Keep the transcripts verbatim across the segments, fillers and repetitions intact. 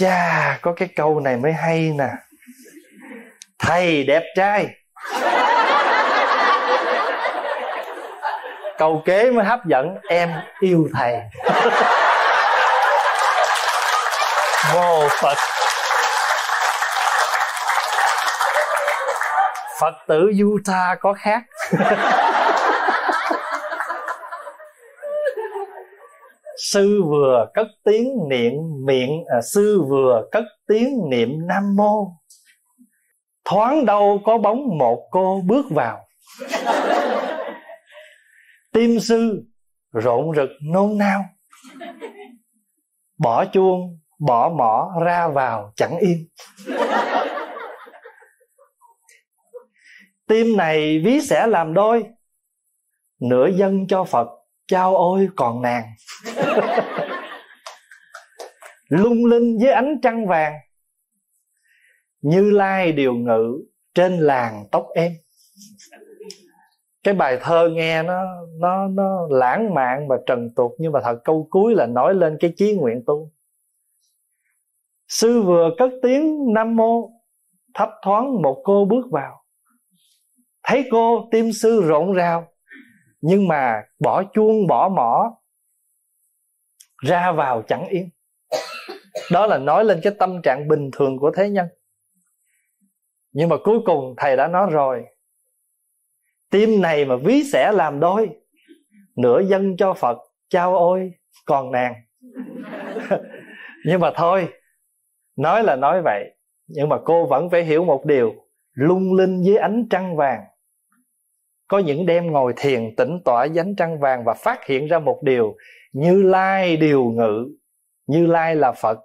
Chà, có cái câu này mới hay nè. Thầy đẹp trai. Câu kế mới hấp dẫn, em yêu thầy. Vô Phật. Phật tử Utah có khác. Sư vừa cất tiếng niệm miệng à, sư vừa cất tiếng niệm Nam Mô, thoáng đâu có bóng một cô bước vào. Tim sư rộn rực nôn nao, bỏ chuông bỏ mỏ ra vào chẳng yên. Tim này ví sẽ làm đôi, nửa dâng cho Phật, chao ôi còn nàng. Lung linh với ánh trăng vàng, Như Lai điều ngự trên làn tóc em. Cái bài thơ nghe nó nó nó lãng mạn và trần tục, nhưng mà thật câu cuối là nói lên cái chí nguyện tu. Sư vừa cất tiếng Nam Mô, thấp thoáng một cô bước vào. Thấy cô tim sư rộn rào, nhưng mà bỏ chuông bỏ mỏ ra vào chẳng yên. Đó là nói lên cái tâm trạng bình thường của thế nhân. Nhưng mà cuối cùng thầy đã nói rồi, tim này mà ví sẽ làm đôi, nửa dâng cho Phật, chao ôi còn nàng. Nhưng mà thôi, nói là nói vậy, nhưng mà cô vẫn phải hiểu một điều, lung linh với ánh trăng vàng. Có những đêm ngồi thiền tĩnh tỏa với ánh trăng vàng và phát hiện ra một điều, Như Lai điều ngự. Như Lai là Phật,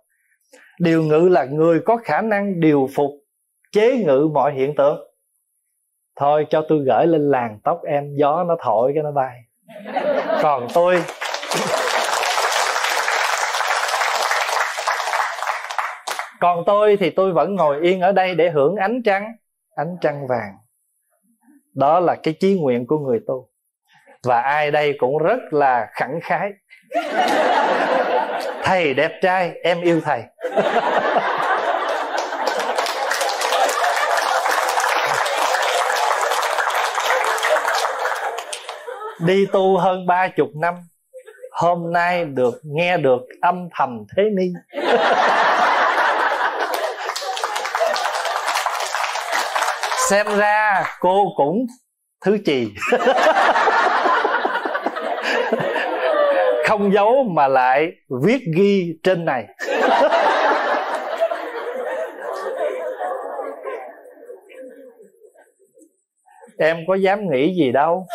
điều ngự là người có khả năng điều phục, chế ngự mọi hiện tượng. Thôi cho tôi gửi lên làn tóc em, gió nó thổi cái nó bay. Còn tôi Còn tôi thì tôi vẫn ngồi yên ở đây để hưởng ánh trăng, ánh trăng vàng. Đó là cái chí nguyện của người tu. Và ai đây cũng rất là khẳng khái. Thầy đẹp trai, em yêu thầy. Đi tu hơn ba chục năm, hôm nay được nghe được âm thầm thế ni. Xem ra cô cũng thứ chì. Không giấu mà lại viết ghi trên này. Em có dám nghĩ gì đâu.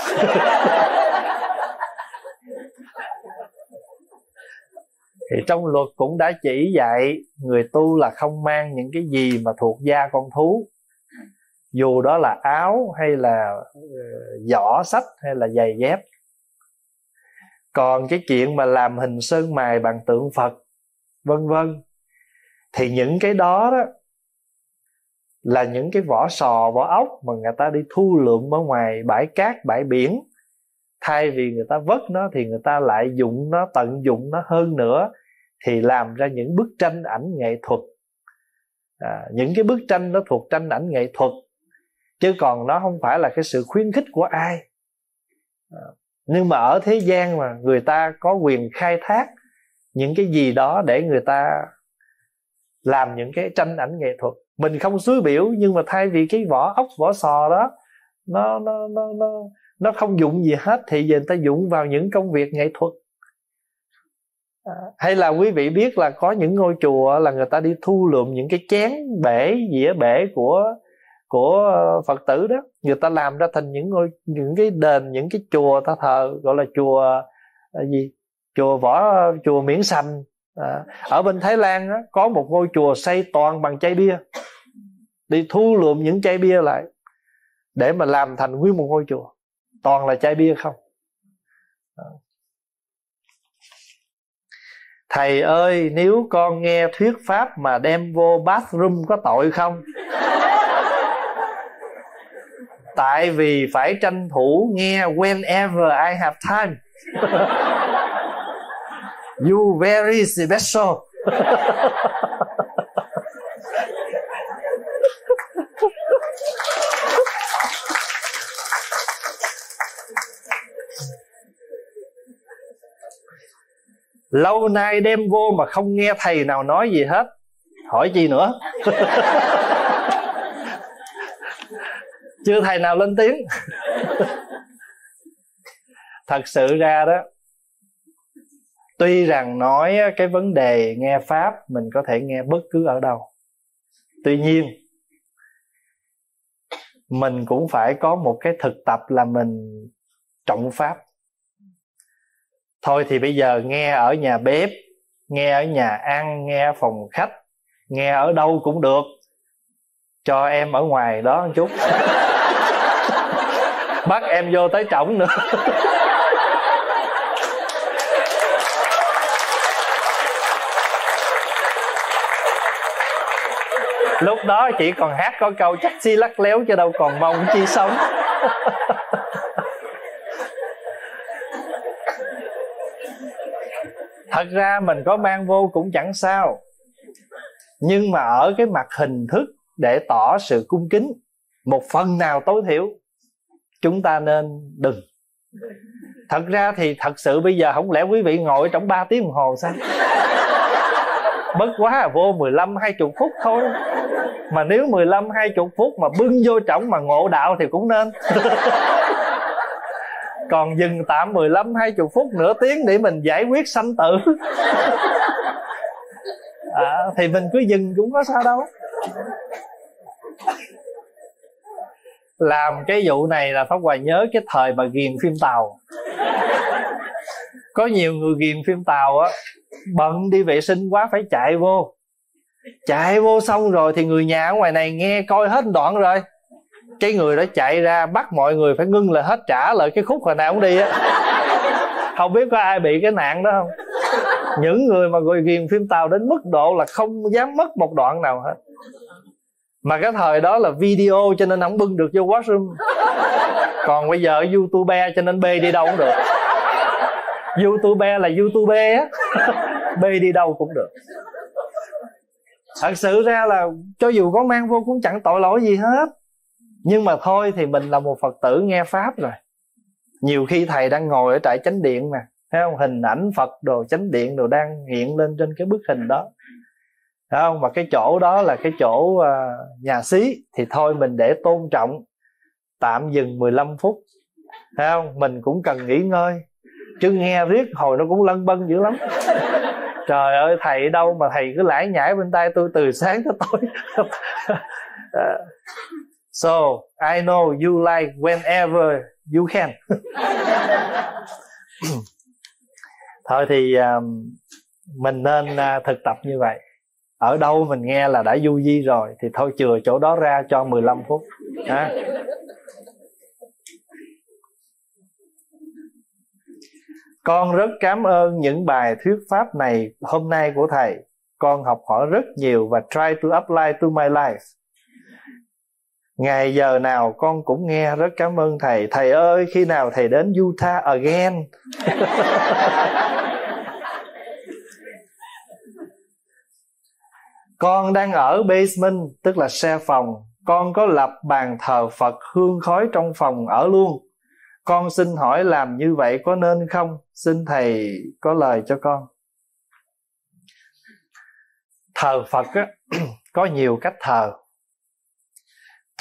Thì trong luật cũng đã chỉ dạy người tu là không mang những cái gì mà thuộc da con thú, dù đó là áo hay là giỏ sách hay là giày dép. Còn cái chuyện mà làm hình sơn mài bằng tượng Phật vân vân, thì những cái đó đó là những cái vỏ sò, vỏ ốc mà người ta đi thu lượm ở ngoài bãi cát, bãi biển. Thay vì người ta vớt nó thì người ta lại dụng nó, tận dụng nó hơn nữa, thì làm ra những bức tranh ảnh nghệ thuật. À, những cái bức tranh nó thuộc tranh ảnh nghệ thuật, chứ còn nó không phải là cái sự khuyến khích của ai. À, nhưng mà ở thế gian mà người ta có quyền khai thác những cái gì đó để người ta làm những cái tranh ảnh nghệ thuật. Mình không xúi biểu, nhưng mà thay vì cái vỏ ốc, vỏ sò đó nó, nó, nó, nó, nó không dụng gì hết, thì giờ người ta dụng vào những công việc nghệ thuật. Hay là quý vị biết là có những ngôi chùa là người ta đi thu lượm những cái chén bể, dĩa bể của của Phật tử đó, người ta làm ra thành những ngôi, những cái đền, những cái chùa ta thờ, gọi là chùa gì, chùa võ, chùa miễn sành. À, ở bên Thái Lan đó, có một ngôi chùa xây toàn bằng chai bia, đi thu lượm những chai bia lại để mà làm thành nguyên một ngôi chùa toàn là chai bia không. À, thầy ơi, nếu con nghe thuyết pháp mà đem vô bathroom có tội không? Tại vì phải tranh thủ nghe whenever I have time. You very special. lâu nay đem vô mà không nghe thầy nào nói gì hết, hỏi chi nữa. Chưa thầy nào lên tiếng. Thật sự ra đó, tuy rằng nói cái vấn đề nghe Pháp mình có thể nghe bất cứ ở đâu, tuy nhiên mình cũng phải có một cái thực tập là mình trọng Pháp. Thôi thì bây giờ nghe ở nhà bếp, nghe ở nhà ăn, nghe ở phòng khách, nghe ở đâu cũng được, cho em ở ngoài đó một chút. Bắt em vô tới trỏng nữa. Lúc đó chỉ còn hát có câu chắc xi lắc léo chứ đâu còn mong chi sống. Thật ra mình có mang vô cũng chẳng sao, nhưng mà ở cái mặt hình thức để tỏ sự cung kính một phần nào tối thiểu, chúng ta nên đừng. Thật ra thì thật sự bây giờ không lẽ quý vị ngồi trong ba tiếng đồng hồ sao? Bất quá à, vô mười lăm hai mươi phút thôi. Mà nếu mười lăm hai mươi phút mà bưng vô trọng mà ngộ đạo thì cũng nên. Còn dừng tạm mười lăm hai mươi phút, nửa tiếng để mình giải quyết sanh tử. À, thì mình cứ dừng cũng có sao đâu. Làm cái vụ này là Pháp Hòa nhớ cái thời mà ghiền phim Tàu. Có nhiều người ghiền phim Tàu á, bận đi vệ sinh quá phải chạy vô. Chạy vô xong rồi thì người nhà ở ngoài này nghe coi hết đoạn rồi, cái người đó chạy ra bắt mọi người phải ngưng lại hết, trả lại cái khúc hồi nào cũng đi á. Không biết có ai bị cái nạn đó không? Những người mà gọi ghiền phim Tàu đến mức độ là không dám mất một đoạn nào hết. Mà cái thời đó là video cho nên không bưng được vô washroom. Còn bây giờ YouTube cho nên bê đi đâu cũng được. YouTube là YouTube á. Bê đi đâu cũng được. Thật sự ra là cho dù có mang vô cũng chẳng tội lỗi gì hết, nhưng mà thôi thì mình là một Phật tử nghe Pháp rồi. Nhiều khi thầy đang ngồi ở trại chánh điện nè, thấy không? Hình ảnh Phật đồ chánh điện đồ đang hiện lên trên cái bức hình đó, thấy không? Mà cái chỗ đó là cái chỗ nhà xí, thì thôi mình để tôn trọng, tạm dừng mười lăm phút, thấy không? Mình cũng cần nghỉ ngơi, chứ nghe riết hồi nó cũng lân bân dữ lắm. Trời ơi, thầy đâu mà thầy cứ lải nhải bên tai tôi từ sáng tới tối. So I know you like whenever you can. Thôi thì mình nên thực tập như vậy. Ở đâu mình nghe là đã du di rồi thì thôi chừa chỗ đó ra cho mười lăm phút à. Con rất cảm ơn những bài thuyết pháp này hôm nay của thầy. Con học hỏi rất nhiều và try to apply to my life. Ngày giờ nào con cũng nghe, rất cảm ơn thầy. Thầy ơi, khi nào thầy đến Utah again? Con đang ở basement, tức là share phòng. Con có lập bàn thờ Phật, hương khói trong phòng ở luôn. Con xin hỏi làm như vậy có nên không? Xin thầy có lời cho con. Thờ Phật á, có nhiều cách thờ.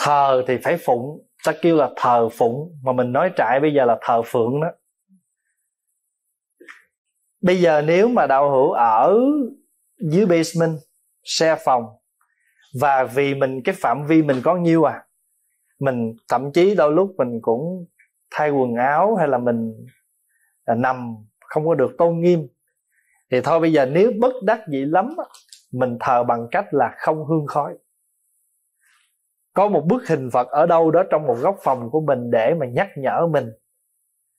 Thờ thì phải phụng, ta kêu là thờ phụng, mà mình nói trại bây giờ là thờ phượng đó. Bây giờ nếu mà đạo hữu ở dưới basement, share phòng, và vì mình cái phạm vi mình có nhiêu à, mình thậm chí đôi lúc mình cũng thay quần áo hay là mình là nằm không có được tôn nghiêm, thì thôi bây giờ nếu bất đắc dĩ lắm mình thờ bằng cách là không hương khói. Có một bức hình Phật ở đâu đó trong một góc phòng của mình để mà nhắc nhở mình,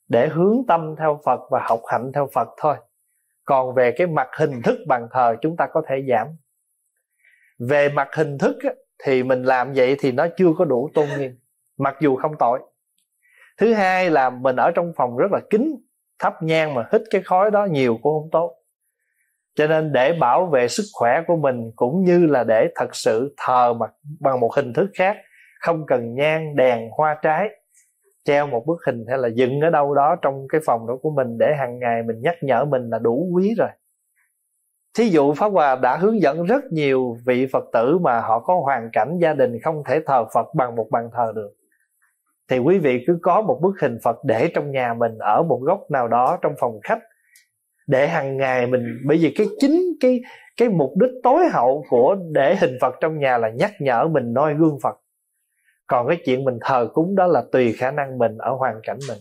để hướng tâm theo Phật và học hạnh theo Phật thôi. Còn về cái mặt hình thức bàn thờ chúng ta có thể giảm. Về mặt hình thức thì mình làm vậy thì nó chưa có đủ tôn nghiêm, mặc dù không tội. Thứ hai là mình ở trong phòng rất là kín, thắp nhang mà hít cái khói đó nhiều cũng không tốt. Cho nên để bảo vệ sức khỏe của mình cũng như là để thật sự thờ mà bằng một hình thức khác, không cần nhang, đèn, hoa trái, treo một bức hình hay là dựng ở đâu đó trong cái phòng đó của mình để hàng ngày mình nhắc nhở mình là đủ quý rồi, Thí dụ Pháp Hòa đã hướng dẫn rất nhiều vị Phật tử mà họ có hoàn cảnh gia đình không thể thờ Phật bằng một bàn thờ được, thì quý vị cứ có một bức hình Phật để trong nhà mình, ở một góc nào đó trong phòng khách, để hàng ngày mình, bởi vì cái chính cái cái mục đích tối hậu của để hình Phật trong nhà là nhắc nhở mình noi gương Phật. Còn cái chuyện mình thờ cúng đó là tùy khả năng mình, ở hoàn cảnh mình.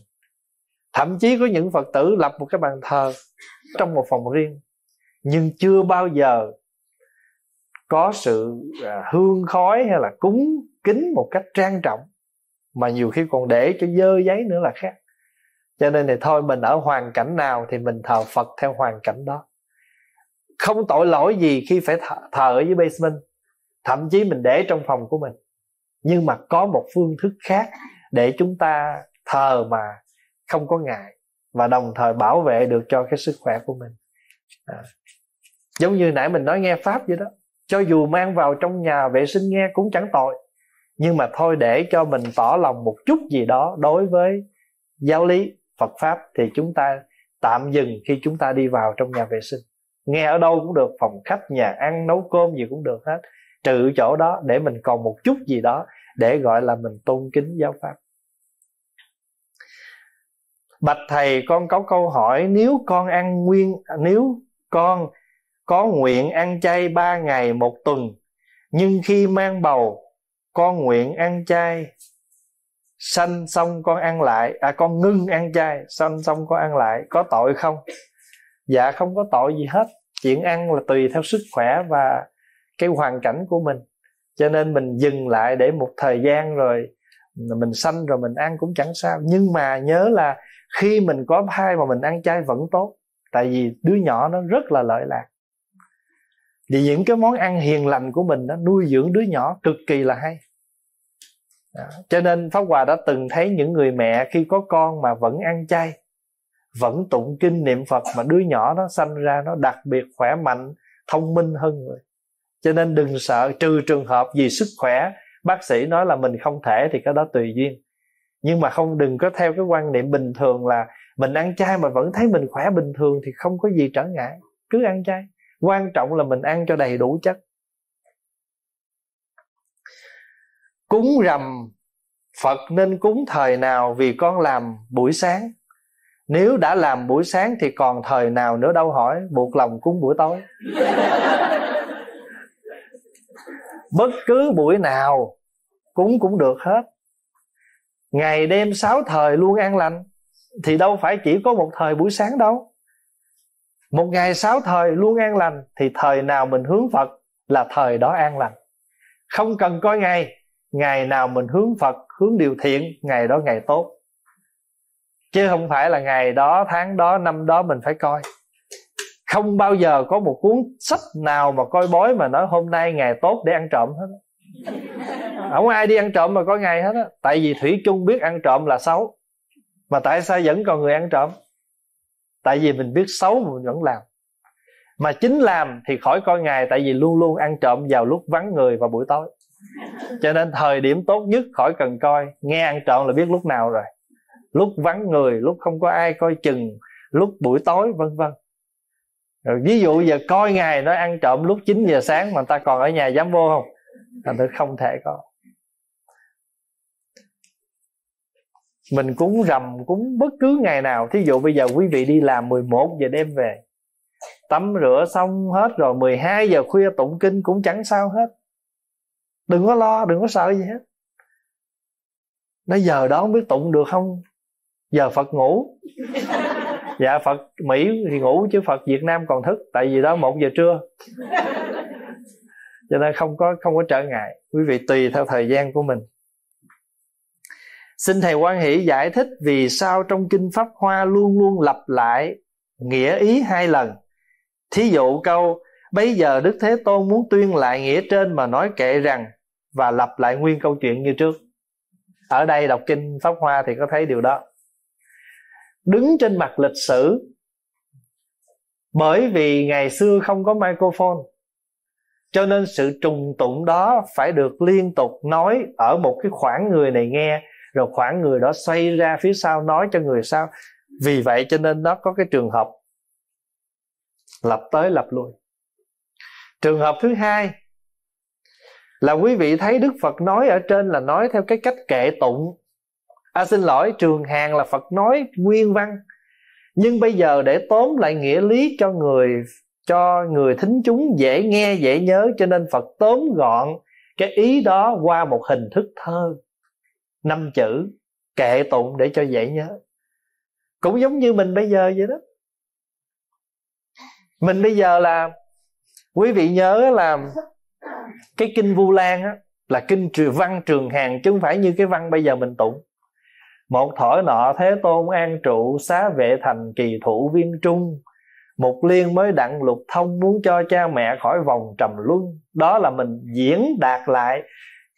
Thậm chí có những Phật tử lập một cái bàn thờ trong một phòng riêng, nhưng chưa bao giờ có sự hương khói hay là cúng kính một cách trang trọng, mà nhiều khi còn để cho dơ giấy nữa là khác. Cho nên thì thôi, mình ở hoàn cảnh nào thì mình thờ Phật theo hoàn cảnh đó. Không tội lỗi gì khi phải thờ, thờ ở dưới basement, thậm chí mình để trong phòng của mình. Nhưng mà có một phương thức khác để chúng ta thờ mà không có ngại, và đồng thời bảo vệ được cho cái sức khỏe của mình. À, giống như nãy mình nói nghe Pháp vậy đó, cho dù mang vào trong nhà vệ sinh nghe cũng chẳng tội, nhưng mà thôi để cho mình tỏ lòng một chút gì đó đối với giáo lý Phật Pháp, thì chúng ta tạm dừng khi chúng ta đi vào trong nhà vệ sinh. Nghe ở đâu cũng được, phòng khách, nhà ăn, nấu cơm gì cũng được hết, trừ chỗ đó để mình còn một chút gì đó để gọi là mình tôn kính giáo Pháp. Bạch Thầy, con có câu hỏi, nếu con ăn nguyên, nếu con có nguyện ăn chay ba ngày một tuần, nhưng khi mang bầu con nguyện ăn chay, sanh xong con ăn lại, à con ngưng ăn chay, sanh xong con ăn lại, có tội không? Dạ không có tội gì hết. Chuyện ăn là tùy theo sức khỏe và cái hoàn cảnh của mình. Cho nên mình dừng lại để một thời gian rồi mình sanh rồi mình ăn cũng chẳng sao. Nhưng mà nhớ là khi mình có thai mà mình ăn chay vẫn tốt, tại vì đứa nhỏ nó rất là lợi lạc. Vì những cái món ăn hiền lành của mình nó nuôi dưỡng đứa nhỏ cực kỳ là hay. Đó. Cho nên Pháp Hòa đã từng thấy những người mẹ khi có con mà vẫn ăn chay, vẫn tụng kinh niệm Phật, mà đứa nhỏ nó sanh ra nó đặc biệt khỏe mạnh, thông minh hơn người. Cho nên đừng sợ, trừ trường hợp vì sức khỏe bác sĩ nói là mình không thể thì cái đó tùy duyên. Nhưng mà không, đừng có theo cái quan niệm bình thường là mình ăn chay mà vẫn thấy mình khỏe bình thường thì không có gì trở ngại, cứ ăn chay. Quan trọng là mình ăn cho đầy đủ chất. Cúng rằm Phật nên cúng thời nào, vì con làm buổi sáng? Nếu đã làm buổi sáng thì còn thời nào nữa đâu, hỏi buộc lòng cúng buổi tối. Bất cứ buổi nào cúng cũng được hết. Ngày đêm sáu thời luôn an lành thì đâu phải chỉ có một thời buổi sáng đâu. Một ngày sáu thời luôn an lành thì thời nào mình hướng Phật là thời đó an lành. Không cần coi ngày, ngày nào mình hướng Phật, hướng điều thiện, ngày đó ngày tốt. Chứ không phải là ngày đó, tháng đó, năm đó mình phải coi. Không bao giờ có một cuốn sách nào mà coi bói mà nói hôm nay ngày tốt để ăn trộm hết. Không ai đi ăn trộm mà có ngày hết á. Tại vì thủy chung biết ăn trộm là xấu. Mà tại sao vẫn còn người ăn trộm? Tại vì mình biết xấu mà mình vẫn làm. Mà chính làm thì khỏi coi ngày, tại vì luôn luôn ăn trộm vào lúc vắng người và buổi tối. Cho nên thời điểm tốt nhất khỏi cần coi. Nghe ăn trộm là biết lúc nào rồi, lúc vắng người, lúc không có ai coi chừng, lúc buổi tối, vân vân. Rồi ví dụ giờ coi ngày nói ăn trộm lúc chín giờ sáng mà người ta còn ở nhà dám vô không? Thành thử không thể có. Mình cúng rằm, cúng bất cứ ngày nào. Thí dụ bây giờ quý vị đi làm mười một giờ đêm về, tắm rửa xong hết rồi mười hai giờ khuya tụng kinh cũng chẳng sao hết. Đừng có lo, đừng có sợ gì hết. Nói giờ đó không biết tụng được không? Giờ Phật ngủ. Dạ Phật Mỹ thì ngủ chứ Phật Việt Nam còn thức. Tại vì đó một giờ trưa. Cho nên không có, không có trở ngại. Quý vị tùy theo thời gian của mình. Xin Thầy Quan Hỷ giải thích vì sao trong Kinh Pháp Hoa luôn luôn lặp lại nghĩa ý hai lần. Thí dụ câu bây giờ Đức Thế Tôn muốn tuyên lại nghĩa trên mà nói kệ rằng, và lặp lại nguyên câu chuyện như trước. Ở đây đọc Kinh Pháp Hoa thì có thấy điều đó. Đứng trên mặt lịch sử, bởi vì ngày xưa không có microphone, cho nên sự trùng tụng đó phải được liên tục nói ở một cái khoảng người này nghe, rồi khoảng người đó xoay ra phía sau nói cho người sau. Vì vậy cho nên nó có cái trường hợp lặp tới lặp lui. Trường hợp thứ hai là quý vị thấy Đức Phật nói ở trên là nói theo cái cách kệ tụng. À xin lỗi, trường hàng là Phật nói nguyên văn, nhưng bây giờ để tóm lại nghĩa lý cho người cho người thính chúng dễ nghe dễ nhớ, cho nên Phật tóm gọn cái ý đó qua một hình thức thơ năm chữ kệ tụng để cho dễ nhớ. Cũng giống như mình bây giờ vậy đó. Mình bây giờ là quý vị nhớ là cái kinh Vu Lan á, là kinh văn trường hàng, chứ không phải như cái văn bây giờ mình tụng. Một thổi nọ Thế Tôn an trụ, xá vệ thành kỳ thủ viên trung, một liên mới đặng lục thông, muốn cho cha mẹ khỏi vòng trầm luân. Đó là mình diễn đạt lại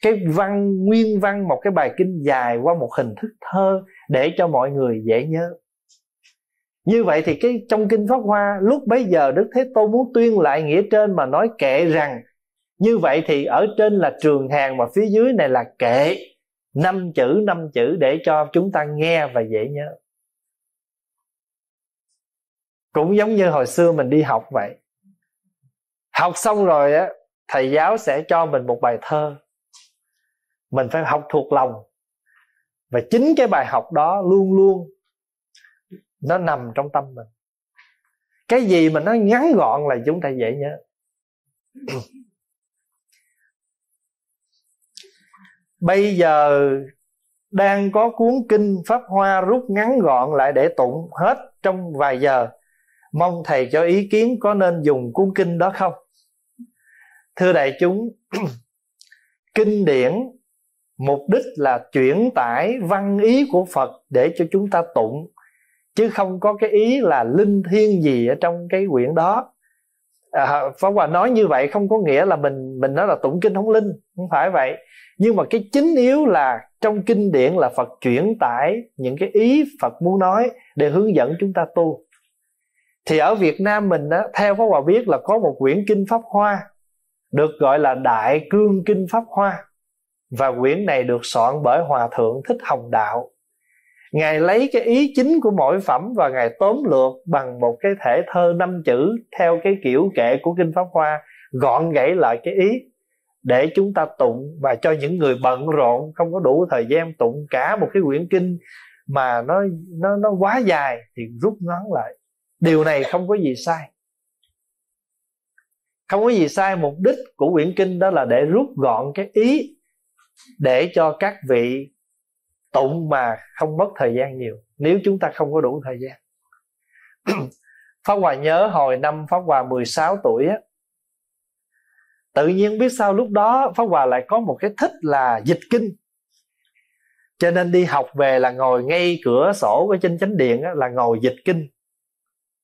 cái văn nguyên văn, một cái bài kinh dài qua một hình thức thơ để cho mọi người dễ nhớ. Như vậy thì cái trong kinh Pháp Hoa, lúc bấy giờ Đức Thế Tôn muốn tuyên lại nghĩa trên mà nói kệ rằng, như vậy thì ở trên là trường hàng mà phía dưới này là kệ, năm chữ năm chữ để cho chúng ta nghe và dễ nhớ. Cũng giống như hồi xưa mình đi học vậy. Học xong rồi á, thầy giáo sẽ cho mình một bài thơ, mình phải học thuộc lòng. Và chính cái bài học đó luôn luôn nó nằm trong tâm mình. Cái gì mà nó ngắn gọn là chúng ta dễ nhớ. Bây giờ đang có cuốn kinh Pháp Hoa rút ngắn gọn lại để tụng hết trong vài giờ. Mong thầy cho ý kiến có nên dùng cuốn kinh đó không? Thưa đại chúng, kinh điển mục đích là chuyển tải văn ý của Phật để cho chúng ta tụng, chứ không có cái ý là linh thiêng gì ở trong cái quyển đó. À, Pháp Hòa nói như vậy không có nghĩa là mình mình nói là tụng kinh không linh, không phải vậy. Nhưng mà cái chính yếu là trong kinh điển là Phật chuyển tải những cái ý Phật muốn nói để hướng dẫn chúng ta tu. Thì ở Việt Nam mình á, theo Pháp Hòa biết là có một quyển kinh Pháp Hoa được gọi là Đại Cương Kinh Pháp Hoa, và quyển này được soạn bởi Hòa Thượng Thích Hồng Đạo. Ngài lấy cái ý chính của mỗi phẩm và Ngài tóm lược bằng một cái thể thơ năm chữ theo cái kiểu kệ của kinh Pháp Hoa, gọn gãy lại cái ý để chúng ta tụng, và cho những người bận rộn không có đủ thời gian tụng cả một cái quyển kinh mà nó nó nó quá dài thì rút ngắn lại. Điều này không có gì sai. Không có gì sai, mục đích của quyển kinh đó là để rút gọn cái ý để cho các vị tụng mà không mất thời gian nhiều, nếu chúng ta không có đủ thời gian. Pháp Hòa nhớ hồi năm Pháp Hòa mười sáu tuổi á, tự nhiên biết sao lúc đó Pháp Hòa lại có một cái thích là dịch kinh. Cho nên đi học về là ngồi ngay cửa sổ ở trên chánh điện á, là ngồi dịch kinh,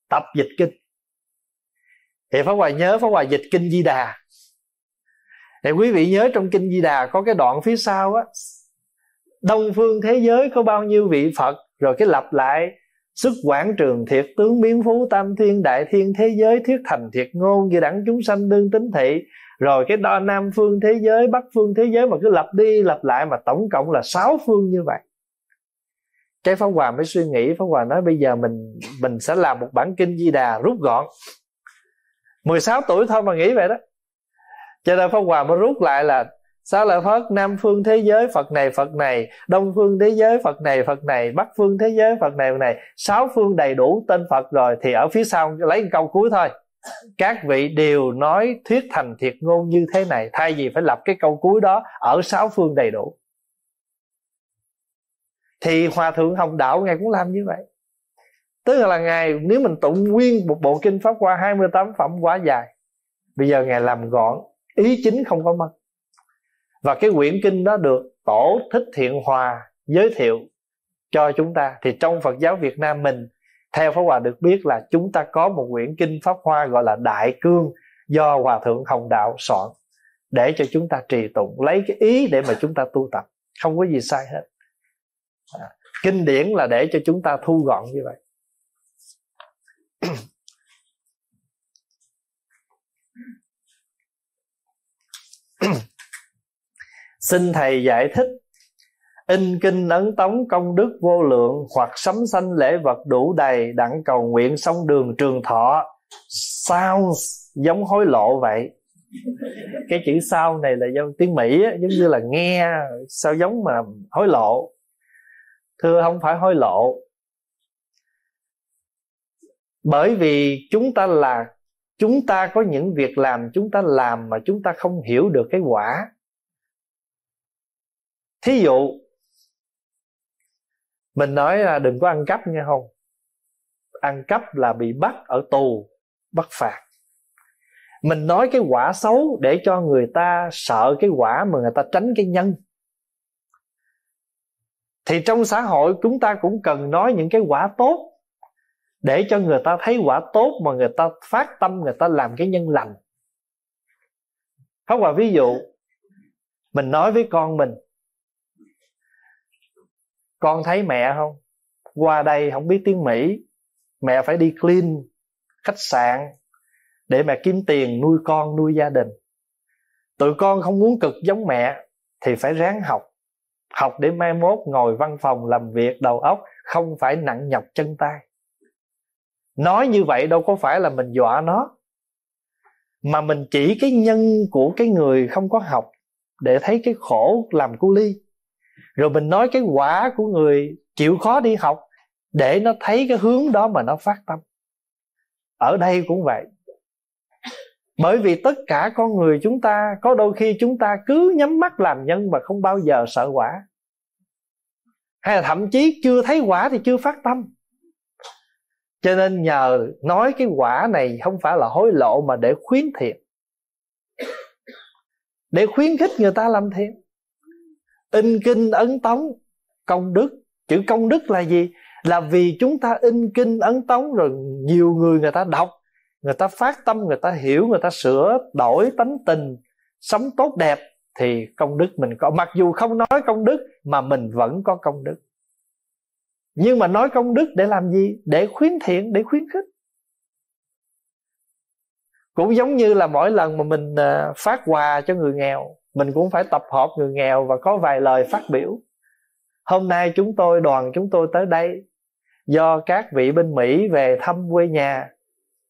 tập dịch kinh. Thì Pháp Hòa nhớ Pháp Hòa dịch kinh Di Đà. Thì quý vị nhớ trong kinh Di Đà có cái đoạn phía sau á, đông phương thế giới có bao nhiêu vị Phật, rồi cái lặp lại xuất quảng trường thiệt tướng biến phú tam thiên đại thiên thế giới thuyết thành thiệt ngôn như đẳng chúng sanh đương tín thị, rồi cái đo nam phương thế giới bắc phương thế giới, mà cứ lặp đi lặp lại mà tổng cộng là sáu phương như vậy. Cái Pháp Hòa mới suy nghĩ, Pháp Hòa nói bây giờ mình mình sẽ làm một bản kinh Di Đà rút gọn. Mười sáu tuổi thôi mà nghĩ vậy đó. Cho nên Pháp Hòa mới rút lại là sao là Phật Nam phương thế giới Phật này Phật này, Đông phương thế giới Phật này Phật này, Bắc phương thế giới Phật này Phật này, sáu phương đầy đủ tên Phật rồi. Thì ở phía sau lấy một câu cuối thôi, các vị đều nói thuyết thành thiệt ngôn như thế này, thay vì phải lập cái câu cuối đó ở sáu phương đầy đủ. Thì Hòa Thượng Hồng Đạo Ngài cũng làm như vậy. Tức là Ngài, nếu mình tụng nguyên một bộ kinh Pháp Hoa hai mươi tám phẩm quá dài, bây giờ Ngài làm gọn, ý chính không có mất. Và cái quyển kinh đó được Tổ Thích Thiện Hòa giới thiệu cho chúng ta. Thì trong Phật giáo Việt Nam mình, theo Pháp Hòa được biết là chúng ta có một quyển kinh Pháp Hoa gọi là Đại Cương, do Hòa Thượng Hồng Đạo soạn để cho chúng ta trì tụng, lấy cái ý để mà chúng ta tu tập, không có gì sai hết. à, Kinh điển là để cho chúng ta thu gọn như vậy. Xin thầy giải thích in kinh ấn tống công đức vô lượng, hoặc sắm sanh lễ vật đủ đầy, đặng cầu nguyện xong đường trường thọ, sao giống hối lộ vậy? Cái chữ sau này là do tiếng Mỹ á, giống như là nghe sao giống mà hối lộ. Thưa, không phải hối lộ, bởi vì chúng ta là chúng ta có những việc làm chúng ta làm mà chúng ta không hiểu được cái quả. Thí dụ mình nói là đừng có ăn cắp nha, không ăn cắp là bị bắt ở tù, bắt phạt. Mình nói cái quả xấu để cho người ta sợ cái quả mà người ta tránh cái nhân. Thì trong xã hội chúng ta cũng cần nói những cái quả tốt để cho người ta thấy quả tốt mà người ta phát tâm, người ta làm cái nhân lành. Không là ví dụ mình nói với con mình: con thấy mẹ không? Qua đây không biết tiếng Mỹ, mẹ phải đi clean khách sạn để mẹ kiếm tiền nuôi con, nuôi gia đình. Tụi con không muốn cực giống mẹ thì phải ráng học. Học để mai mốt ngồi văn phòng làm việc đầu óc không phải nặng nhọc chân tay. Nói như vậy đâu có phải là mình dọa nó, mà mình chỉ cái nhân của cái người không có học để thấy cái khổ làm cu ly. Rồi mình nói cái quả của người chịu khó đi học để nó thấy cái hướng đó mà nó phát tâm. Ở đây cũng vậy. Bởi vì tất cả con người chúng ta, có đôi khi chúng ta cứ nhắm mắt làm nhân mà không bao giờ sợ quả, hay là thậm chí chưa thấy quả thì chưa phát tâm. Cho nên nhờ nói cái quả này không phải là hối lộ mà để khuyến thiện, để khuyến khích người ta làm thiện. In kinh ấn tống công đức. Chữ công đức là gì? Là vì chúng ta in kinh ấn tống rồi nhiều người người ta đọc, người ta phát tâm, người ta hiểu, người ta sửa đổi tánh tình, sống tốt đẹp, thì công đức mình có. Mặc dù không nói công đức mà mình vẫn có công đức. Nhưng mà nói công đức để làm gì? Để khuyến thiện, để khuyến khích. Cũng giống như là mỗi lần mà mình phát quà cho người nghèo, mình cũng phải tập hợp người nghèo và có vài lời phát biểu. Hôm nay chúng tôi, đoàn chúng tôi tới đây do các vị bên Mỹ về thăm quê nhà,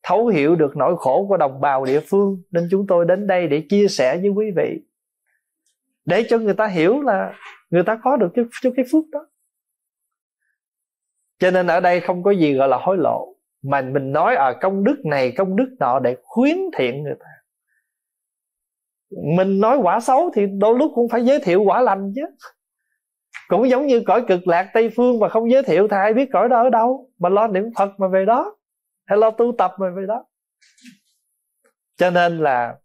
thấu hiểu được nỗi khổ của đồng bào địa phương, nên chúng tôi đến đây để chia sẻ với quý vị, để cho người ta hiểu là người ta có được cái, cái phước đó. Cho nên ở đây không có gì gọi là hối lộ, mà mình nói ở công đức này công đức nọ để khuyến thiện người ta. Mình nói quả xấu thì đôi lúc cũng phải giới thiệu quả lành chứ. Cũng giống như cõi cực lạc Tây Phương mà không giới thiệu thì ai biết cõi đó ở đâu, mà lo niệm Phật mà về đó, hay lo tu tập mà về đó. Cho nên là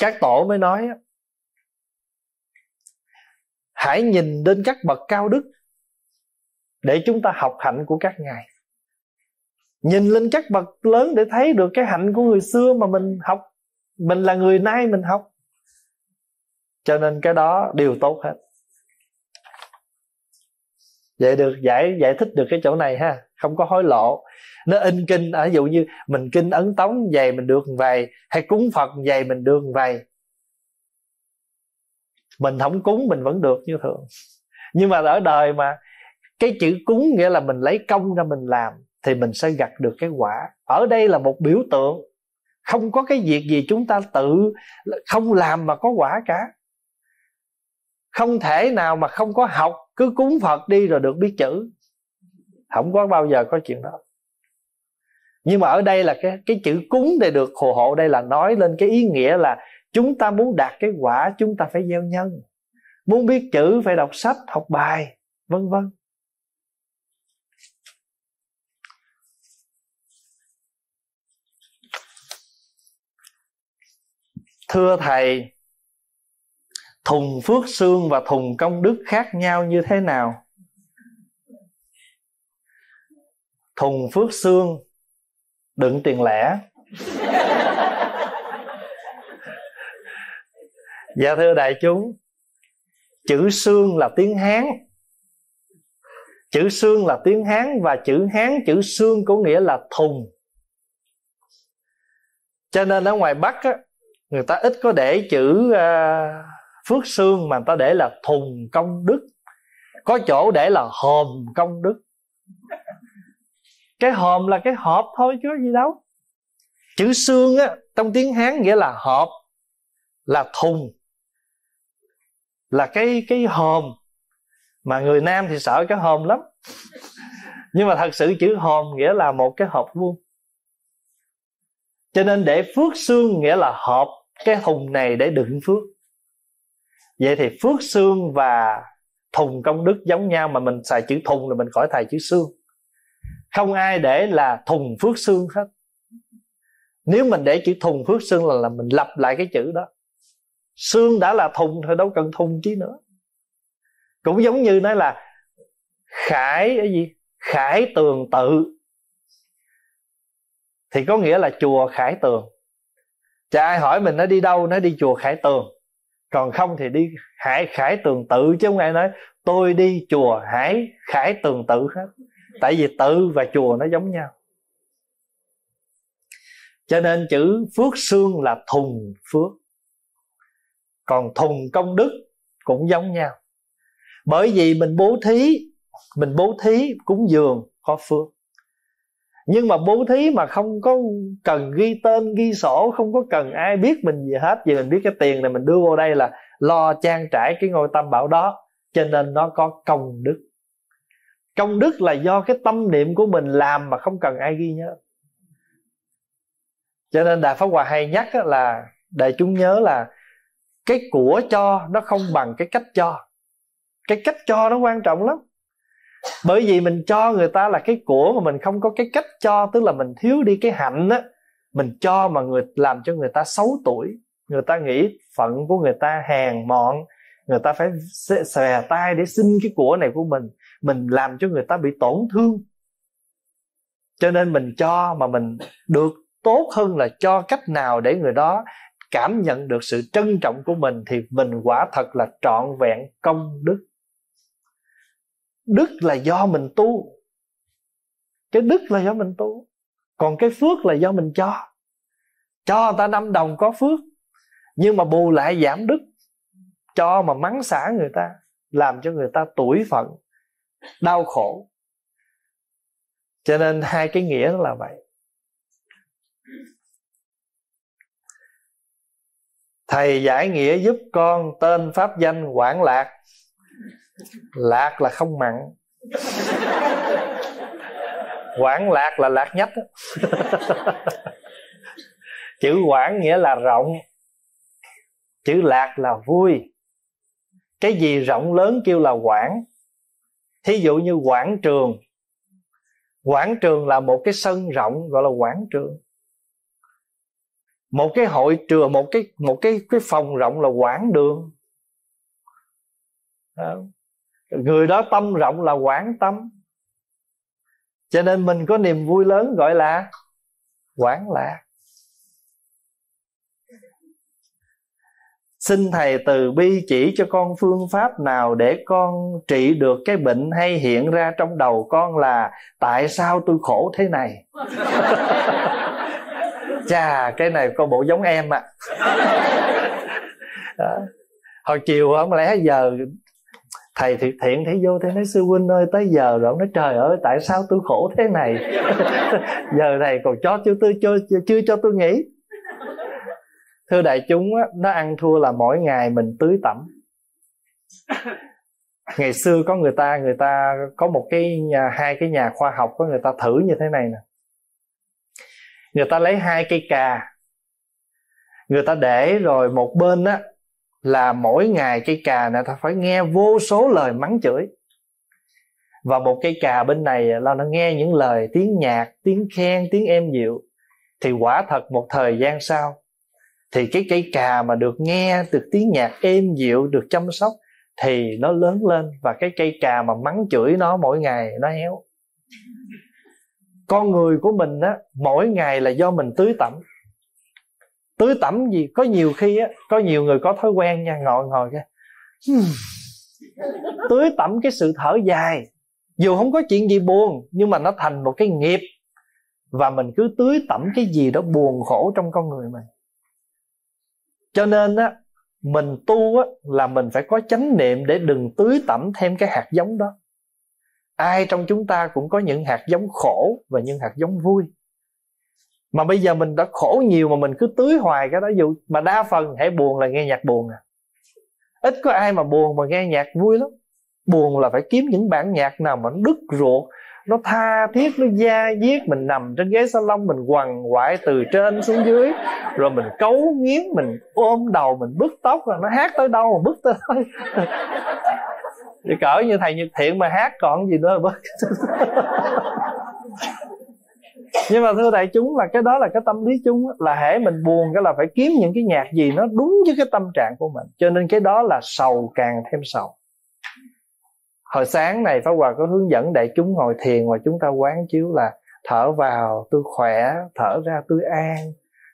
các tổ mới nói: hãy nhìn đến các bậc cao đức để chúng ta học hạnh của các ngài. Nhìn lên các bậc lớn để thấy được cái hạnh của người xưa mà mình học. Mình là người nay mình học. Cho nên cái đó điều tốt hết. Vậy được giải giải thích được cái chỗ này ha, không có hối lộ. Nó in kinh, ví dụ như mình kinh ấn tống vậy mình được vậy, hay cúng Phật vậy mình được vậy. Mình không cúng mình vẫn được như thường. Nhưng mà ở đời mà cái chữ cúng nghĩa là mình lấy công ra mình làm thì mình sẽ gặt được cái quả. Ở đây là một biểu tượng, không có cái việc gì chúng ta tự không làm mà có quả cả. Không thể nào mà không có học, cứ cúng Phật đi rồi được biết chữ. Không có bao giờ có chuyện đó. Nhưng mà ở đây là cái, cái chữ cúng để được hộ hộ đây là nói lên cái ý nghĩa là chúng ta muốn đạt cái quả chúng ta phải gieo nhân. Muốn biết chữ phải đọc sách, học bài, vân vân. Thưa Thầy, thùng phước xương và thùng công đức khác nhau như thế nào? Thùng phước xương đựng tiền lẻ. Dạ thưa đại chúng, chữ xương là tiếng Hán. Chữ xương là tiếng Hán và chữ Hán, chữ xương có nghĩa là thùng. Cho nên ở ngoài Bắc á, người ta ít có để chữ uh, phước xương, mà người ta để là thùng công đức. Có chỗ để là hòm công đức. Cái hòm là cái hộp thôi chứ gì đâu. Chữ xương á, trong tiếng Hán nghĩa là hộp, là thùng, là cái cái hòm. Mà người nam thì sợ cái hòm lắm. Nhưng mà thật sự chữ hòm nghĩa là một cái hộp vuông. Cho nên để phước xương nghĩa là hộp, cái thùng này để đựng phước. Vậy thì phước xương và thùng công đức giống nhau, mà mình xài chữ thùng là mình khỏi xài chữ xương. Không ai để là thùng phước xương hết. Nếu mình để chữ thùng phước xương là, là mình lặp lại cái chữ đó. Xương đã là thùng thôi đâu cần thùng chứ nữa. Cũng giống như nói là khải cái gì? Khải Tường Tự thì có nghĩa là chùa Khải Tường. Chả ai hỏi mình nó đi đâu, nó đi chùa Khải Tường. Còn không thì đi Hải Khải Tường Tự, chứ không ai nói tôi đi chùa Hải Khải Tường Tự hết. Tại vì tự và chùa nó giống nhau. Cho nên chữ phước xương là thùng phước, còn thùng công đức cũng giống nhau. Bởi vì mình bố thí, mình bố thí cúng dường có phước. Nhưng mà bố thí mà không có cần ghi tên ghi sổ, không có cần ai biết mình gì hết, vì mình biết cái tiền này mình đưa vô đây là lo trang trải cái ngôi tam bảo đó, cho nên nó có công đức. Công đức là do cái tâm niệm của mình làm mà không cần ai ghi nhớ. Cho nên Đại Pháp Hòa hay nhắc là để chúng nhớ là cái của cho nó không bằng cái cách cho. Cái cách cho nó quan trọng lắm. Bởi vì mình cho người ta là cái của, mà mình không có cái cách cho, tức là mình thiếu đi cái hạnh á. Mình cho mà người làm cho người ta xấu tuổi, người ta nghĩ phận của người ta hèn mọn, người ta phải xòe tay để xin cái của này của mình. Mình làm cho người ta bị tổn thương. Cho nên mình cho mà mình được tốt hơn là cho cách nào để người đó cảm nhận được sự trân trọng của mình, thì mình quả thật là trọn vẹn công đức. Đức là do mình tu. Cái đức là do mình tu. Còn cái phước là do mình cho. Cho người ta năm đồng có phước, nhưng mà bù lại giảm đức. Cho mà mắng xả người ta, làm cho người ta tủi phận, đau khổ. Cho nên hai cái nghĩa là vậy. Thầy giải nghĩa giúp con tên pháp danh Quảng Lạc. Lạc là không mặn. Quảng lạc là lạc nhách. Chữ quảng nghĩa là rộng, chữ lạc là vui. Cái gì rộng lớn kêu là quảng. Thí dụ như quảng trường. Quảng trường là một cái sân rộng gọi là quảng trường. Một cái hội trường, một cái một cái cái phòng rộng là quảng đường. Người đó tâm rộng là quảng tâm. Cho nên mình có niềm vui lớn gọi là quảng lạc. Xin thầy từ bi chỉ cho con phương pháp nào để con trị được cái bệnh hay hiện ra trong đầu con là tại sao tôi khổ thế này. Chà, cái này coi bộ giống em ạ. À. Hồi chiều không lẽ giờ thầy Thiện Thiện thấy vô thế nói sư huynh ơi tới giờ rồi, ông nói trời ơi tại sao tôi khổ thế này. Giờ này còn chó chưa, tôi, chưa, chưa cho tôi nghỉ. Thưa đại chúng á, nó ăn thua là mỗi ngày mình tưới tẩm. Ngày xưa có người ta người ta có một cái nhà, hai cái nhà khoa học có người ta thử như thế này nè. Người ta lấy hai cây cà, người ta để rồi một bên á là mỗi ngày cây cà này ta phải nghe vô số lời mắng chửi, và một cây cà bên này là nó nghe những lời tiếng nhạc, tiếng khen, tiếng êm dịu. Thì quả thật một thời gian sau thì cái cây cà mà được nghe được tiếng nhạc êm dịu, được chăm sóc thì nó lớn lên, và cái cây cà mà mắng chửi nó mỗi ngày nó héo. Con người của mình á, mỗi ngày là do mình tưới tẩm. Tưới tẩm gì? Có nhiều khi á, có nhiều người có thói quen nha, ngồi ngồi kia hmm. Tưới tẩm cái sự thở dài. Dù không có chuyện gì buồn, nhưng mà nó thành một cái nghiệp. Và mình cứ tưới tẩm cái gì đó buồn khổ trong con người mình. Cho nên á, mình tu á, là mình phải có chánh niệm để đừng tưới tẩm thêm cái hạt giống đó. Ai trong chúng ta cũng có những hạt giống khổ và những hạt giống vui. Mà bây giờ mình đã khổ nhiều mà mình cứ tưới hoài cái đó. Dù mà đa phần hãy buồn là nghe nhạc buồn à. Ít có ai mà buồn mà nghe nhạc vui lắm. Buồn là phải kiếm những bản nhạc nào mà nó đứt ruột, nó tha thiết, nó da diết. Mình nằm trên ghế salon, mình quằn quại từ trên xuống dưới, rồi mình cấu nghiến, mình ôm đầu, mình bứt tóc. Rồi nó hát tới đâu mà bứt tới đâu. Thì cỡ như thầy Nhật Thiện mà hát còn gì nữa mà bứt. Nhưng mà thưa đại chúng là cái đó là cái tâm lý chung. Là hễ mình buồn cái là phải kiếm những cái nhạc gì nó đúng với cái tâm trạng của mình. Cho nên cái đó là sầu càng thêm sầu. Hồi sáng này Pháp Hòa có hướng dẫn đại chúng ngồi thiền mà chúng ta quán chiếu là thở vào tôi khỏe, thở ra tôi an,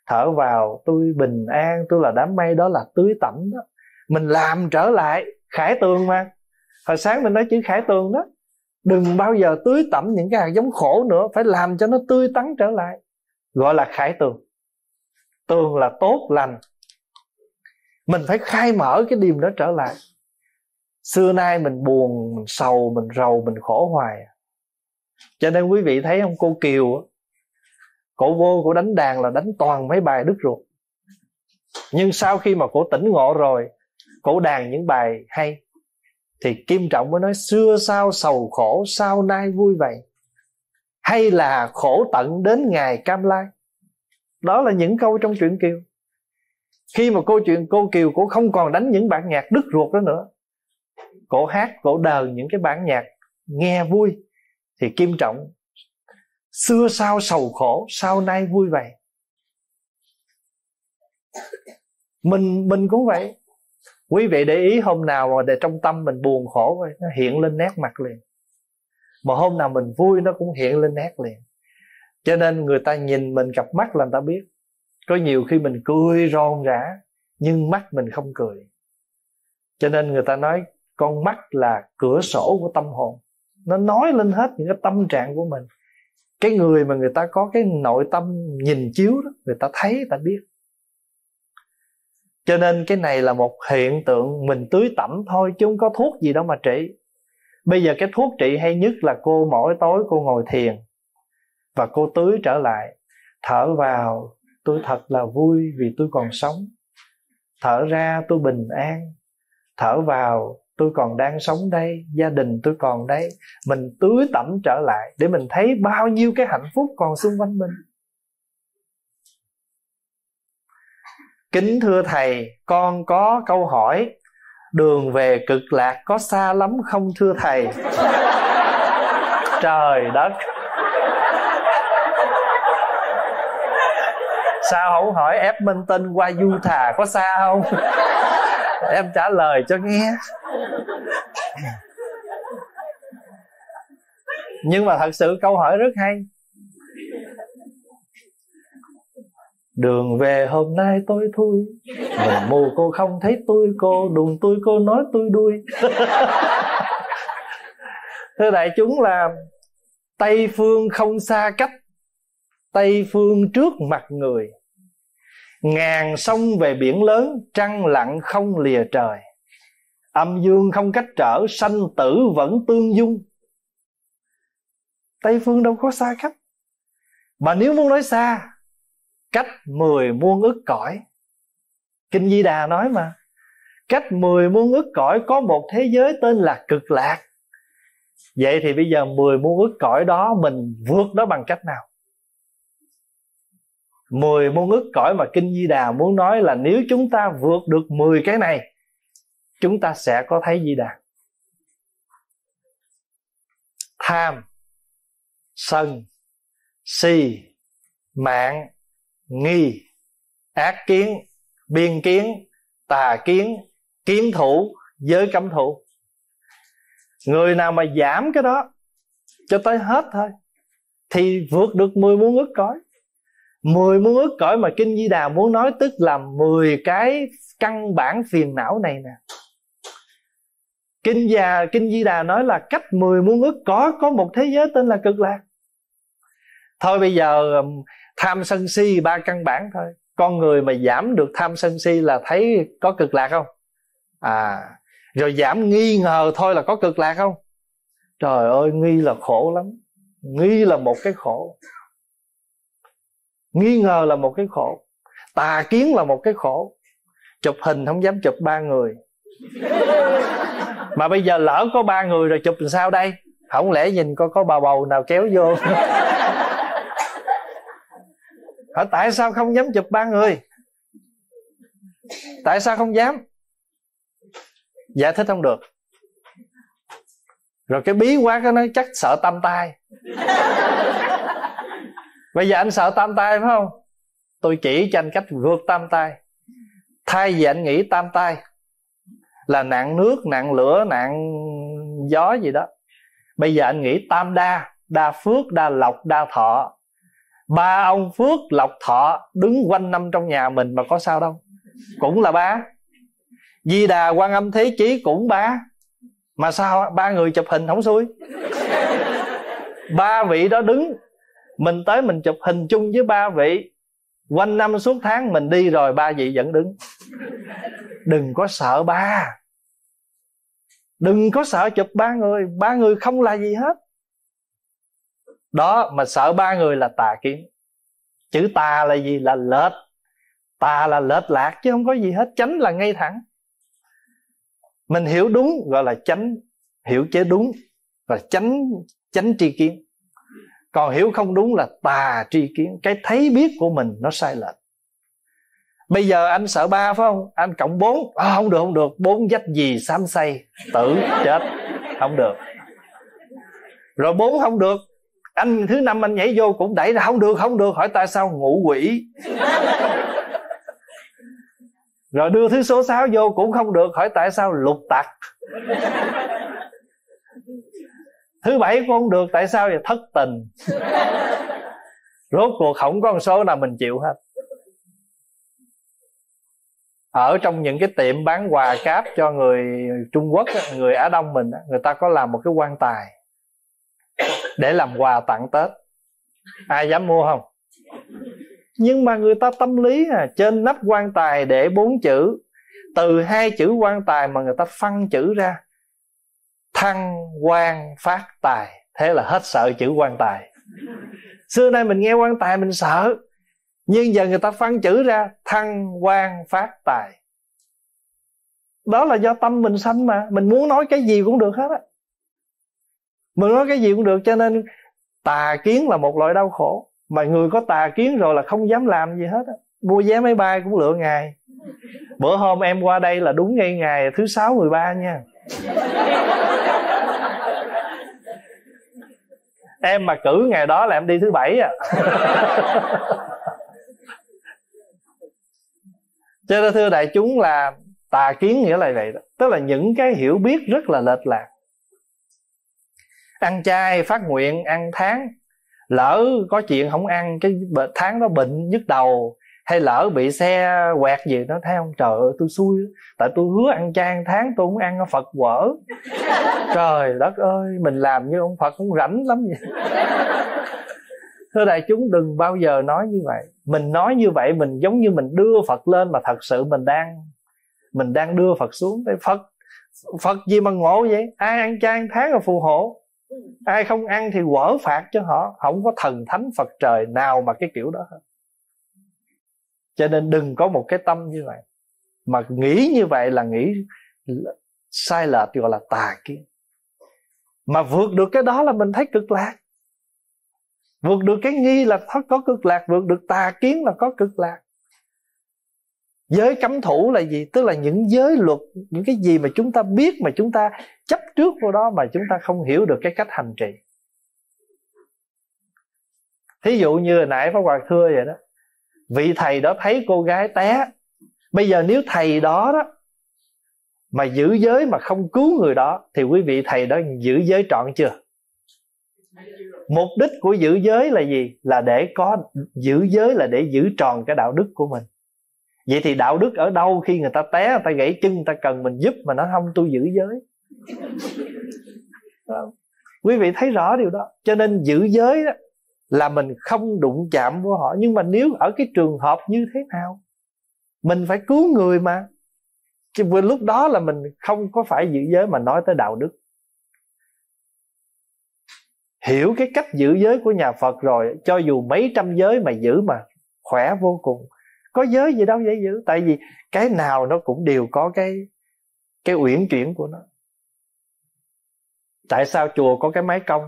thở vào tôi bình an, tôi là đám mây, đó là tưới tẩm đó. Mình làm trở lại khải tường mà. Hồi sáng mình nói chữ khải tường đó. Đừng bao giờ tưới tẩm những cái hạt giống khổ nữa, phải làm cho nó tươi tắn trở lại. Gọi là khải tường. Tường là tốt lành. Mình phải khai mở cái điểm đó trở lại. Xưa nay mình buồn, mình sầu, mình rầu, mình khổ hoài. Cho nên quý vị thấy không, cô Kiều, cổ vô, cổ đánh đàn là đánh toàn mấy bài đứt ruột. Nhưng sau khi mà cổ tỉnh ngộ rồi, cổ đàn những bài hay. Thì Kim Trọng mới nói xưa sao sầu khổ, sao nay vui vậy. Hay là khổ tận đến ngày cam lai. Đó là những câu trong truyện Kiều. Khi mà cô chuyện cô Kiều, cô không còn đánh những bản nhạc đứt ruột đó nữa. Cổ hát, cổ đờn những cái bản nhạc nghe vui. Thì Kim Trọng xưa sao sầu khổ, sao nay vui vậy. Mình mình cũng vậy. Quý vị để ý hôm nào mà để trong tâm mình buồn khổ vậy, nó hiện lên nét mặt liền. Mà hôm nào mình vui nó cũng hiện lên nét liền. Cho nên người ta nhìn mình cặp mắt là người ta biết. Có nhiều khi mình cười ròn rã nhưng mắt mình không cười. Cho nên người ta nói con mắt là cửa sổ của tâm hồn. Nó nói lên hết những cái tâm trạng của mình. Cái người mà người ta có cái nội tâm nhìn chiếu đó, người ta thấy, người ta biết. Cho nên cái này là một hiện tượng mình tưới tẩm thôi, chứ không có thuốc gì đâu mà trị. Bây giờ cái thuốc trị hay nhất là cô mỗi tối cô ngồi thiền và cô tưới trở lại. Thở vào tôi thật là vui vì tôi còn sống. Thở ra tôi bình an. Thở vào tôi còn đang sống đây, gia đình tôi còn đây. Mình tưới tẩm trở lại để mình thấy bao nhiêu cái hạnh phúc còn xung quanh mình. Kính thưa Thầy, con có câu hỏi, đường về cực lạc có xa lắm không thưa Thầy? Trời đất! Sao không hỏi Edmonton qua Utah có xa không? Em trả lời cho nghe. Nhưng mà thật sự câu hỏi rất hay. Đường về hôm nay tôi thui, mình mù cô không thấy tôi, cô đùn tôi, cô nói tôi đuôi. Thưa đại chúng là Tây phương không xa cách, Tây phương trước mặt người. Ngàn sông về biển lớn, trăng lặng không lìa trời. Âm dương không cách trở, sanh tử vẫn tương dung. Tây phương đâu có xa cách. Mà nếu muốn nói xa, cách mười muôn ức cõi. Kinh Di Đà nói mà, cách mười muôn ức cõi có một thế giới tên là cực lạc. Vậy thì bây giờ mười muôn ức cõi đó mình vượt đó bằng cách nào? mười muôn ức cõi mà Kinh Di Đà muốn nói là nếu chúng ta vượt được mười cái này, chúng ta sẽ có thấy Di Đà. Tham, sân, si, mạng, nghi, ác kiến, biên kiến, tà kiến, kiến thủ, giới cấm thủ. Người nào mà giảm cái đó cho tới hết thôi thì vượt được mười muôn ức cõi. Mười muôn ức cõi mà Kinh Di Đà muốn nói tức là mười cái căn bản phiền não này nè. Kinh già Kinh Di Đà nói là cách mười muôn ức cõi có một thế giới tên là cực lạc. Thôi bây giờ tham sân si ba căn bản thôi. Con người mà giảm được tham sân si là thấy có cực lạc không? À, rồi giảm nghi ngờ thôi là có cực lạc không? Trời ơi, nghi là khổ lắm. Nghi là một cái khổ. Nghi ngờ là một cái khổ, tà kiến là một cái khổ. Chụp hình không dám chụp ba người, mà bây giờ lỡ có ba người rồi chụp làm sao đây? Không lẽ nhìn coi có bà bầu nào kéo vô. Ở tại sao không dám chụp ba người? Tại sao không dám? Giải thích không được. Rồi cái bí quá cái nó chắc sợ tam tai. Bây giờ anh sợ tam tai phải không? Tôi chỉ cho anh cách vượt tam tai. Thay vì anh nghĩ tam tai là nạn nước, nạn lửa, nạn gió gì đó, bây giờ anh nghĩ tam đa: đa phước, đa lộc, đa thọ. Ba ông phước lộc thọ đứng quanh năm trong nhà mình mà có sao đâu, cũng là ba. Di Đà, Quan Âm, Thế Chí cũng ba, mà sao ba người chụp hình không xui? Ba vị đó đứng, mình tới mình chụp hình chung với ba vị, quanh năm suốt tháng mình đi rồi ba vị vẫn đứng. Đừng có sợ ba, đừng có sợ chụp ba người. Ba người không là gì hết. Đó, mà sợ ba người là tà kiến. Chữ tà là gì? Là lệch. Tà là lệch lạc chứ không có gì hết. Chánh là ngay thẳng. Mình hiểu đúng gọi là chánh, hiểu chế đúng là chánh, chánh tri kiến. Còn hiểu không đúng là tà tri kiến. Cái thấy biết của mình nó sai lệch. Bây giờ anh sợ ba phải không? Anh cộng bốn, à, không được không được, bốn dách gì xám xay, tử chết, không được. Rồi bốn không được, anh thứ năm anh nhảy vô cũng đẩy ra, không được không được, hỏi tại sao? Ngủ quỷ. Rồi đưa thứ số sáu vô cũng không được, hỏi tại sao? Lục tặc. Thứ bảy cũng không được, tại sao? Vậy thất tình. Rốt cuộc không có một số nào mình chịu hết. Ở trong những cái tiệm bán quà cáp cho người Trung Quốc, người Á Đông mình, người ta có làm một cái quan tài để làm quà tặng Tết. Ai dám mua không? Nhưng mà người ta tâm lý à, trên nắp quan tài để bốn chữ. Từ hai chữ quan tài mà người ta phân chữ ra: thăng quan phát tài. Thế là hết sợ chữ quan tài. Xưa nay mình nghe quan tài mình sợ, nhưng giờ người ta phân chữ ra: thăng quan phát tài. Đó là do tâm mình sanh mà. Mình muốn nói cái gì cũng được hết á, mình nói cái gì cũng được. Cho nên tà kiến là một loại đau khổ. Mà người có tà kiến rồi là không dám làm gì hết á. Mua vé máy bay cũng lựa ngày. Bữa hôm em qua đây là đúng ngay ngày thứ sáu mười ba nha. Em mà cử ngày đó là em đi thứ bảy à. Cho nên thưa đại chúng, là tà kiến nghĩa là vậy đó. Tức là những cái hiểu biết rất là lệch lạc. Ăn chay, phát nguyện, ăn tháng. Lỡ có chuyện không ăn, cái tháng đó bệnh nhức đầu, hay lỡ bị xe quẹt gì đó, thấy không? Trời ơi tôi xui, tại tôi hứa ăn chay ăn tháng, tôi không ăn Phật quở. Trời đất ơi, mình làm như ông Phật cũng rảnh lắm vậy. Thưa đại chúng, đừng bao giờ nói như vậy. Mình nói như vậy mình giống như mình đưa Phật lên, mà thật sự mình đang Mình đang đưa Phật xuống. Phật Phật gì mà ngộ vậy? Ai ăn chay ăn tháng là phù hộ, ai không ăn thì quở phạt cho họ. Không có thần thánh Phật trời nào mà cái kiểu đó hết. Cho nên đừng có một cái tâm như vậy. Mà nghĩ như vậy là nghĩ sai lệch, gọi là tà kiến. Mà vượt được cái đó là mình thấy cực lạc. Vượt được cái nghi là có cực lạc, vượt được tà kiến là có cực lạc. Giới cấm thủ là gì? Tức là những giới luật, những cái gì mà chúng ta biết mà chúng ta chấp trước vô đó, mà chúng ta không hiểu được cái cách hành trì. Thí dụ như hồi nãy Pháp Hòa thưa vậy đó, vị thầy đó thấy cô gái té. Bây giờ nếu thầy đó đó mà giữ giới mà không cứu người đó, thì quý vị thầy đó giữ giới trọn chưa? Mục đích của giữ giới là gì? Là để có giữ giới là để giữ tròn cái đạo đức của mình. Vậy thì đạo đức ở đâu khi người ta té, người ta gãy chân, người ta cần mình giúp mà nó không, tôi giữ giới. Quý vị thấy rõ điều đó. Cho nên giữ giới đó là mình không đụng chạm vô họ. Nhưng mà nếu ở cái trường hợp như thế nào mình phải cứu người mà, chứ lúc đó là mình không có phải giữ giới mà nói tới đạo đức. Hiểu cái cách giữ giới của nhà Phật rồi, cho dù mấy trăm giới mà giữ mà khỏe vô cùng. Có giới gì đâu dễ giữ. Tại vì cái nào nó cũng đều có cái cái uyển chuyển của nó. Tại sao chùa có cái mái cong?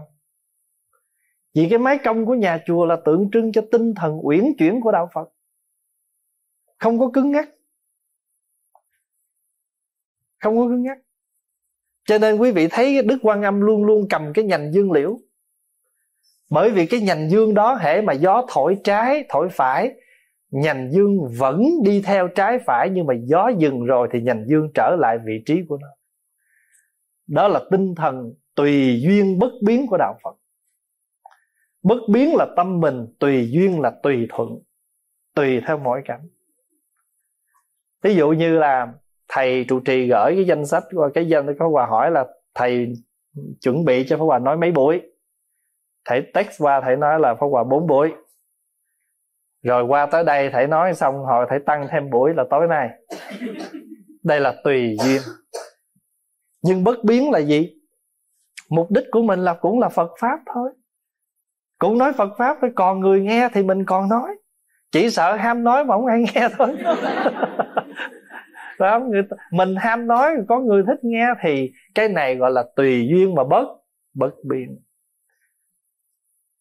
Vì cái mái cong của nhà chùa là tượng trưng cho tinh thần uyển chuyển của đạo Phật, không có cứng ngắc, không có cứng ngắc. Cho nên quý vị thấy Đức Quan Âm luôn luôn cầm cái nhành dương liễu, bởi vì cái nhành dương đó hễ mà gió thổi trái thổi phải, nhành dương vẫn đi theo trái phải, nhưng mà gió dừng rồi thì nhành dương trở lại vị trí của nó. Đó là tinh thần tùy duyên bất biến của đạo Phật. Bất biến là tâm mình, tùy duyên là tùy thuận, tùy theo mỗi cảnh. Ví dụ như là thầy trụ trì gửi cái danh sách, cái danh Pháp Hòa hỏi là thầy chuẩn bị cho Pháp Hòa nói mấy buổi. Thầy text qua thầy nói là Pháp Hòa bốn buổi. Rồi qua tới đây thầy nói xong hồi thầy tăng thêm buổi là tối nay. Đây là tùy duyên. Nhưng bất biến là gì? Mục đích của mình là cũng là Phật Pháp thôi, cũng nói Phật Pháp thôi. Còn người nghe thì mình còn nói, chỉ sợ ham nói mà không ai nghe thôi. Đó, người, mình ham nói, có người thích nghe, thì cái này gọi là tùy duyên mà bất bất biến.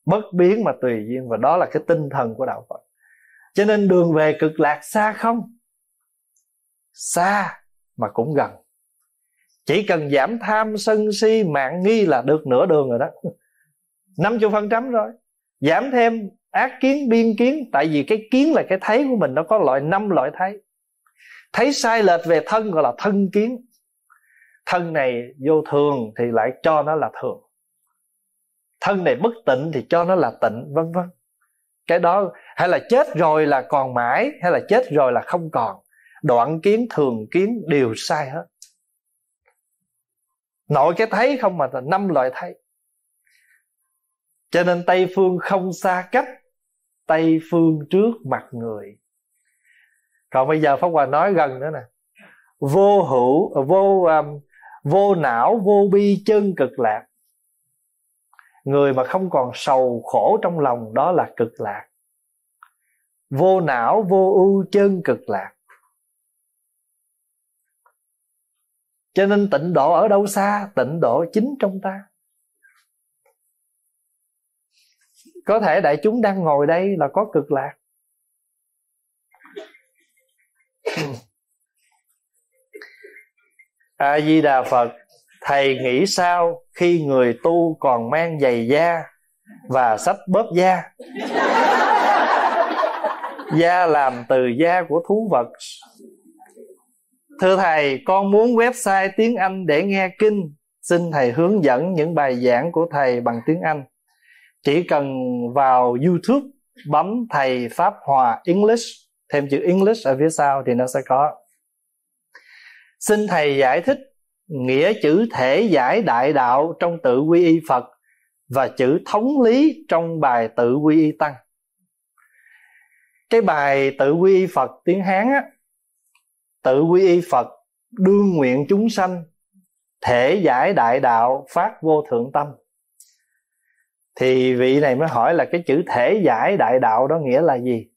Bất biến mà tùy duyên. Và đó là cái tinh thần của đạo Phật. Cho nên đường về cực lạc xa không? Xa mà cũng gần. Chỉ cần giảm tham sân si mạn nghi là được nửa đường rồi đó, năm mươi phần trăm rồi. Giảm thêm ác kiến biên kiến. Tại vì cái kiến là cái thấy của mình. Nó có loại năm loại thấy. Thấy sai lệch về thân gọi là thân kiến. Thân này vô thường thì lại cho nó là thường, thân này bất tịnh thì cho nó là tịnh, vân vân. Cái đó hay là chết rồi là còn mãi, hay là chết rồi là không còn. Đoạn kiến, thường kiến đều sai hết. Nội cái thấy không mà là năm loại thấy. Cho nên Tây Phương không xa cách, Tây Phương trước mặt người. Còn bây giờ Pháp Hòa nói gần nữa nè. Vô hữu, vô, um, vô não, vô bi chân cực lạc. Người mà không còn sầu khổ trong lòng, đó là cực lạc. Vô não, vô ưu chân cực lạc. Cho nên tịnh độ ở đâu xa? Tịnh độ chính trong ta. Có thể đại chúng đang ngồi đây là có cực lạc. A Di Đà Phật. Thầy nghĩ sao khi người tu còn mang giày da và sách bóp da? Da làm từ da của thú vật. Thưa Thầy, con muốn website tiếng Anh để nghe kinh. Xin Thầy hướng dẫn những bài giảng của Thầy bằng tiếng Anh. Chỉ cần vào YouTube, bấm Thầy Pháp Hòa English, thêm chữ English ở phía sau thì nó sẽ có. Xin Thầy giải thích nghĩa chữ thể giải đại đạo trong tự quy y Phật và chữ thống lý trong bài tự quy y Tăng. Cái bài tự quy y Phật tiếng Hán á, tự quy y Phật đương nguyện chúng sanh, thể giải đại đạo phát vô thượng tâm. Thì vị này mới hỏi là cái chữ thể giải đại đạo đó nghĩa là gì?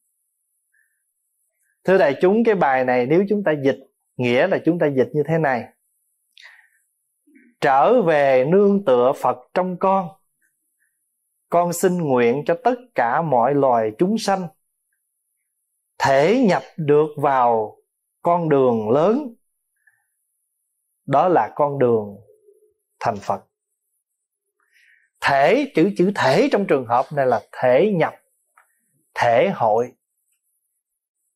Thưa đại chúng, cái bài này nếu chúng ta dịch, nghĩa là chúng ta dịch như thế này: trở về nương tựa Phật trong con, con xin nguyện cho tất cả mọi loài chúng sanh thể nhập được vào con đường lớn, đó là con đường thành Phật. Thể, chữ chữ thể trong trường hợp này là thể nhập, thể hội.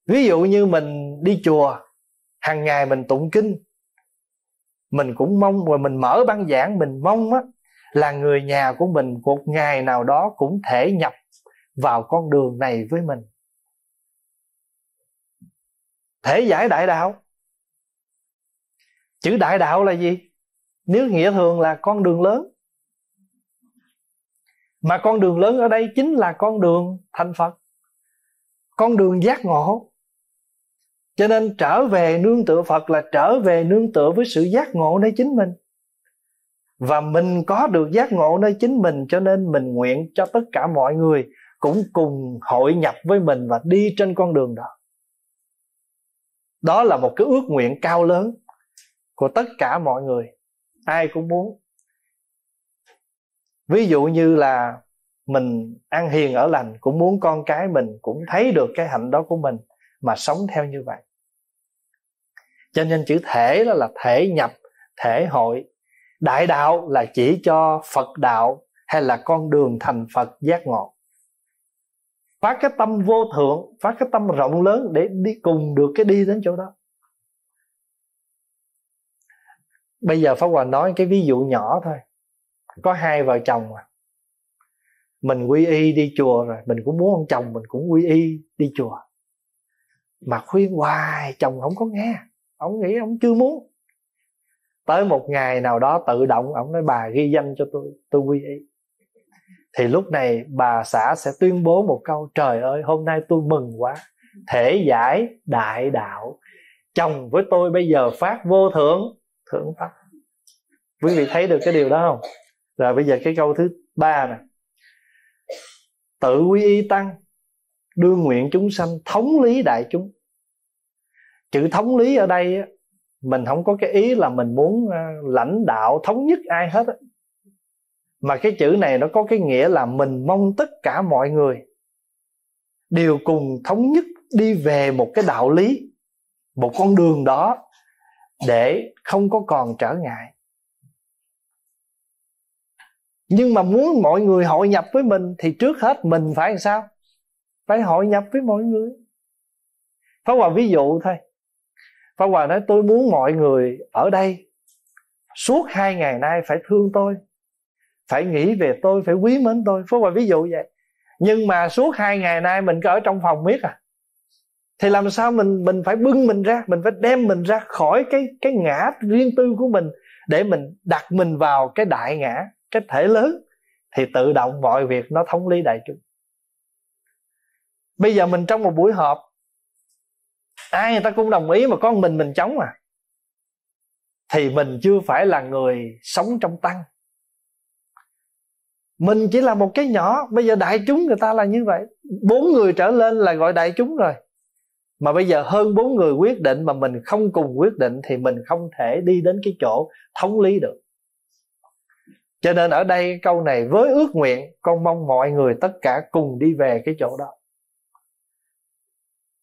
Ví dụ như mình đi chùa, hàng ngày mình tụng kinh, mình cũng mong, rồi mình mở băng giảng, mình mong á, là người nhà của mình một ngày nào đó cũng thể nhập vào con đường này với mình. Thể giải đại đạo. Chữ đại đạo là gì? Nếu nghĩa thường là con đường lớn. Mà con đường lớn ở đây chính là con đường thành Phật, con đường giác ngộ. Cho nên trở về nương tựa Phật là trở về nương tựa với sự giác ngộ nơi chính mình. Và mình có được giác ngộ nơi chính mình, cho nên mình nguyện cho tất cả mọi người cũng cùng hội nhập với mình và đi trên con đường đó. Đó là một cái ước nguyện cao lớn của tất cả mọi người, ai cũng muốn. Ví dụ như là mình ăn hiền ở lành, cũng muốn con cái mình cũng thấy được cái hạnh đó của mình mà sống theo như vậy. Cho nên chữ thể đó là thể nhập, thể hội. Đại đạo là chỉ cho Phật đạo hay là con đường thành Phật giác ngộ. Phát cái tâm vô thượng, phát cái tâm rộng lớn để đi cùng được cái đi đến chỗ đó. Bây giờ Pháp Hòa nói cái ví dụ nhỏ thôi. Có hai vợ chồng à, mình quy y đi chùa rồi, mình cũng muốn ông chồng mình cũng quy y đi chùa, mà khuyên hoài chồng không có nghe, ông nghĩ ông chưa muốn. Tới một ngày nào đó tự động ông nói bà ghi danh cho tôi, tôi quy y. Thì lúc này bà xã sẽ tuyên bố một câu: trời ơi, hôm nay tôi mừng quá, thể giải đại đạo, chồng với tôi bây giờ phát vô thượng thượng pháp. Quý vị thấy được cái điều đó không? Rồi bây giờ cái câu thứ ba nè: tự quy y tăng, đương nguyện chúng sanh thống lý đại chúng. Chữ thống lý ở đây mình không có cái ý là mình muốn lãnh đạo thống nhất ai hết, mà cái chữ này nó có cái nghĩa là mình mong tất cả mọi người đều cùng thống nhất đi về một cái đạo lý, một con đường đó, để không có còn trở ngại. Nhưng mà muốn mọi người hội nhập với mình thì trước hết mình phải làm sao? Phải hội nhập với mọi người. Pháp Hòa ví dụ thôi. Pháp Hòa nói tôi muốn mọi người ở đây suốt hai ngày nay phải thương tôi, phải nghĩ về tôi, phải quý mến tôi. Pháp Hòa ví dụ vậy. Nhưng mà suốt hai ngày nay mình cứ ở trong phòng miết à, thì làm sao mình mình phải bưng mình ra, mình phải đem mình ra khỏi cái cái ngã riêng tư của mình để mình đặt mình vào cái đại ngã, cái thể lớn, thì tự động mọi việc nó thống lý đại chúng. Bây giờ mình trong một buổi họp, ai người ta cũng đồng ý mà con mình mình chống à, thì mình chưa phải là người sống trong tăng, mình chỉ là một cái nhỏ. Bây giờ đại chúng người ta là như vậy, bốn người trở lên là gọi đại chúng rồi, mà bây giờ hơn bốn người quyết định mà mình không cùng quyết định thì mình không thể đi đến cái chỗ thống lý được. Cho nên ở đây câu này: với ước nguyện con mong mọi người tất cả cùng đi về cái chỗ đó,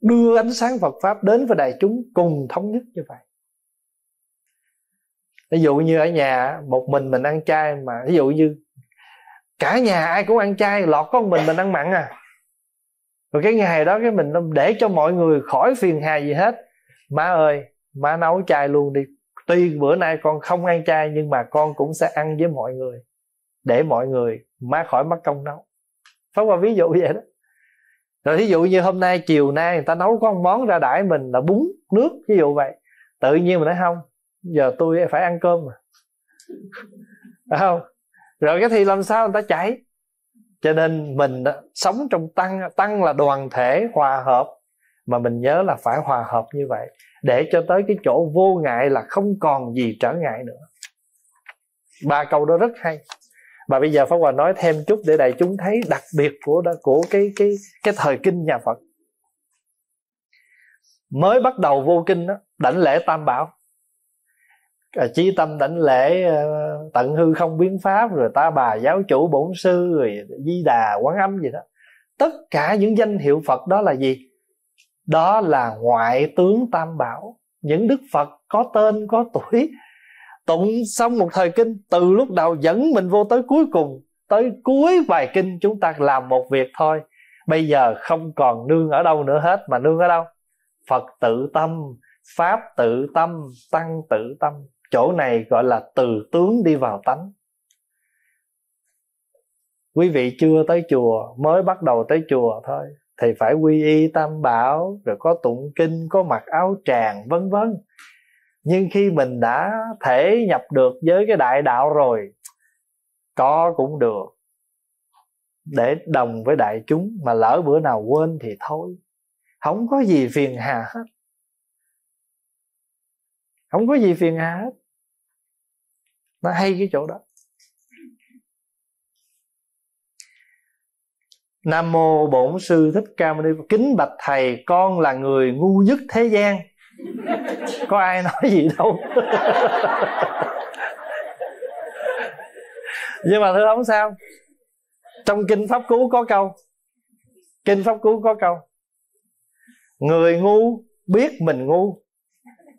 đưa ánh sáng Phật Pháp đến với đại chúng cùng thống nhất như vậy. Ví dụ như ở nhà một mình mình ăn chay, mà ví dụ như cả nhà ai cũng ăn chay, lọt con mình mình ăn mặn à, rồi cái ngày đó cái mình để cho mọi người khỏi phiền hà gì hết: má ơi, má nấu chay luôn đi, tuy bữa nay con không ăn chay nhưng mà con cũng sẽ ăn với mọi người để mọi người má khỏi mất công nấu. Pháp Hòa ví dụ vậy đó. Rồi ví dụ như hôm nay chiều nay người ta nấu có một món ra đãi mình là bún nước, ví dụ vậy, tự nhiên mình nói không, giờ tôi phải ăn cơm mà, phải không? Rồi cái thì làm sao người ta chạy. Cho nên mình đó, sống trong tăng, tăng là đoàn thể hòa hợp, mà mình nhớ là phải hòa hợp như vậy để cho tới cái chỗ vô ngại là không còn gì trở ngại nữa. Ba câu đó rất hay. Và bây giờ Pháp Hòa nói thêm chút để đại chúng thấy đặc biệt của của cái cái cái thời kinh nhà Phật. Mới bắt đầu vô kinh đó, đảnh lễ Tam Bảo, Chí Tâm đảnh lễ Tận Hư Không Biến Pháp, rồi Ta Bà Giáo Chủ Bổn Sư, rồi Di Đà, Quán Âm gì đó. Tất cả những danh hiệu Phật đó là gì? Đó là ngoại tướng Tam Bảo, những Đức Phật có tên có tuổi. Tụng xong một thời kinh, từ lúc đầu dẫn mình vô tới cuối cùng, tới cuối bài kinh chúng ta làm một việc thôi: bây giờ không còn nương ở đâu nữa hết, mà nương ở đâu? Phật tự tâm, Pháp tự tâm, Tăng tự tâm. Chỗ này gọi là từ tướng đi vào tánh. Quý vị chưa tới chùa, mới bắt đầu tới chùa thôi, thì phải quy y Tam Bảo, rồi có tụng kinh, có mặc áo tràng, vân vân. Nhưng khi mình đã thể nhập được với cái đại đạo rồi, có cũng được, để đồng với đại chúng, mà lỡ bữa nào quên thì thôi, không có gì phiền hà hết. Không có gì phiền hà hết. Nó hay cái chỗ đó. Nam mô Bổn Sư Thích Ca Mâu Ni. Kính bạch thầy, con là người ngu nhất thế gian. Có ai nói gì đâu. Nhưng mà thưa không sao, trong Kinh Pháp Cú có câu, Kinh Pháp Cú có câu người ngu biết mình ngu,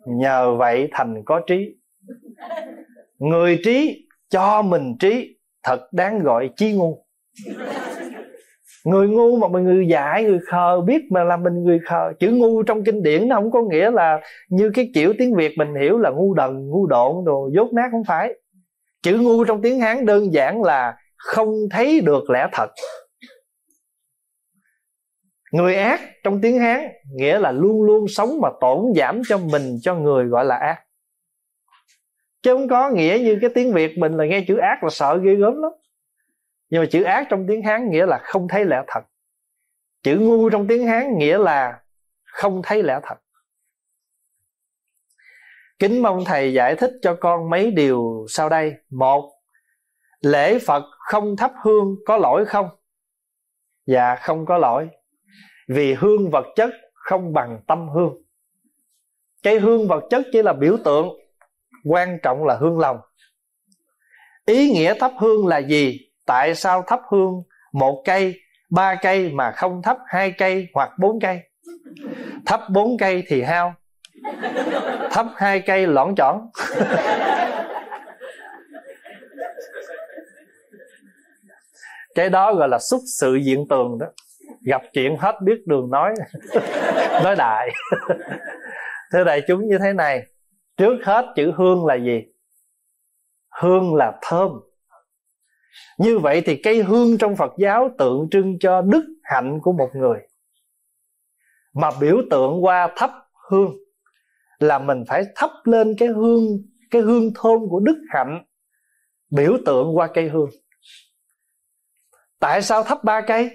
nhờ vậy thành có trí. Người trí cho mình trí, thật đáng gọi trí ngu. Người ngu mà mình người dại, người khờ, biết mà là mình người khờ. Chữ ngu trong kinh điển nó không có nghĩa là như cái kiểu tiếng Việt mình hiểu là ngu đần, ngu độn, đồ dốt nát, không phải. Chữ ngu trong tiếng Hán đơn giản là không thấy được lẽ thật. Người ác trong tiếng Hán nghĩa là luôn luôn sống mà tổn giảm cho mình, cho người, gọi là ác. Chứ không có nghĩa như cái tiếng Việt mình là nghe chữ ác là sợ ghê gớm lắm. Nhưng mà chữ ác trong tiếng Hán nghĩa là không thấy lẽ thật. Chữ ngu trong tiếng Hán nghĩa là không thấy lẽ thật. Kính mong thầy giải thích cho con mấy điều sau đây. Một, lễ Phật không thắp hương có lỗi không? Dạ không có lỗi. Vì hương vật chất không bằng tâm hương. Cái hương vật chất chỉ là biểu tượng, quan trọng là hương lòng. Ý nghĩa thắp hương là gì? Tại sao thắp hương một cây, ba cây mà không thắp hai cây hoặc bốn cây? Thắp bốn cây thì hao, thắp hai cây lõn chỏn. Cái đó gọi là xúc sự diện tường đó. Gặp chuyện hết biết đường nói. Nói đại. Thưa đại chúng như thế này, trước hết chữ hương là gì? Hương là thơm. Như vậy thì cây hương trong Phật giáo tượng trưng cho đức hạnh của một người, mà biểu tượng qua thắp hương là mình phải thắp lên cái hương, cái hương thơm của đức hạnh, biểu tượng qua cây hương. Tại sao thắp ba cây?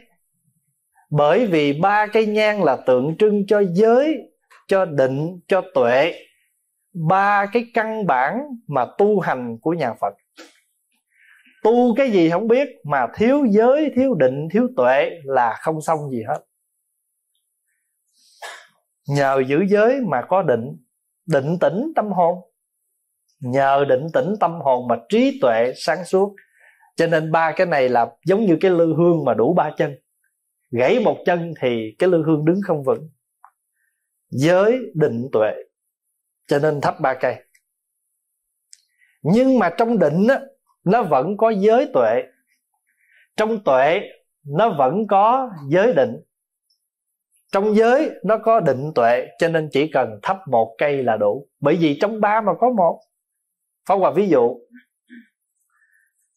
Bởi vì ba cây nhang là tượng trưng cho giới, cho định, cho tuệ, ba cái căn bản mà tu hành của nhà Phật. Tu cái gì không biết mà thiếu giới, thiếu định, thiếu tuệ là không xong gì hết. Nhờ giữ giới mà có định, định tĩnh tâm hồn. Nhờ định tĩnh tâm hồn mà trí tuệ sáng suốt. Cho nên ba cái này là giống như cái lư hương mà đủ ba chân. Gãy một chân thì cái lư hương đứng không vững. Giới, định, tuệ. Cho nên thắp ba cây. Nhưng mà trong định á, nó vẫn có giới tuệ. Trong tuệ nó vẫn có giới định. Trong giới nó có định tuệ. Cho nên chỉ cần thắp một cây là đủ. Bởi vì trong ba mà có một. Pháp Hòa ví dụ,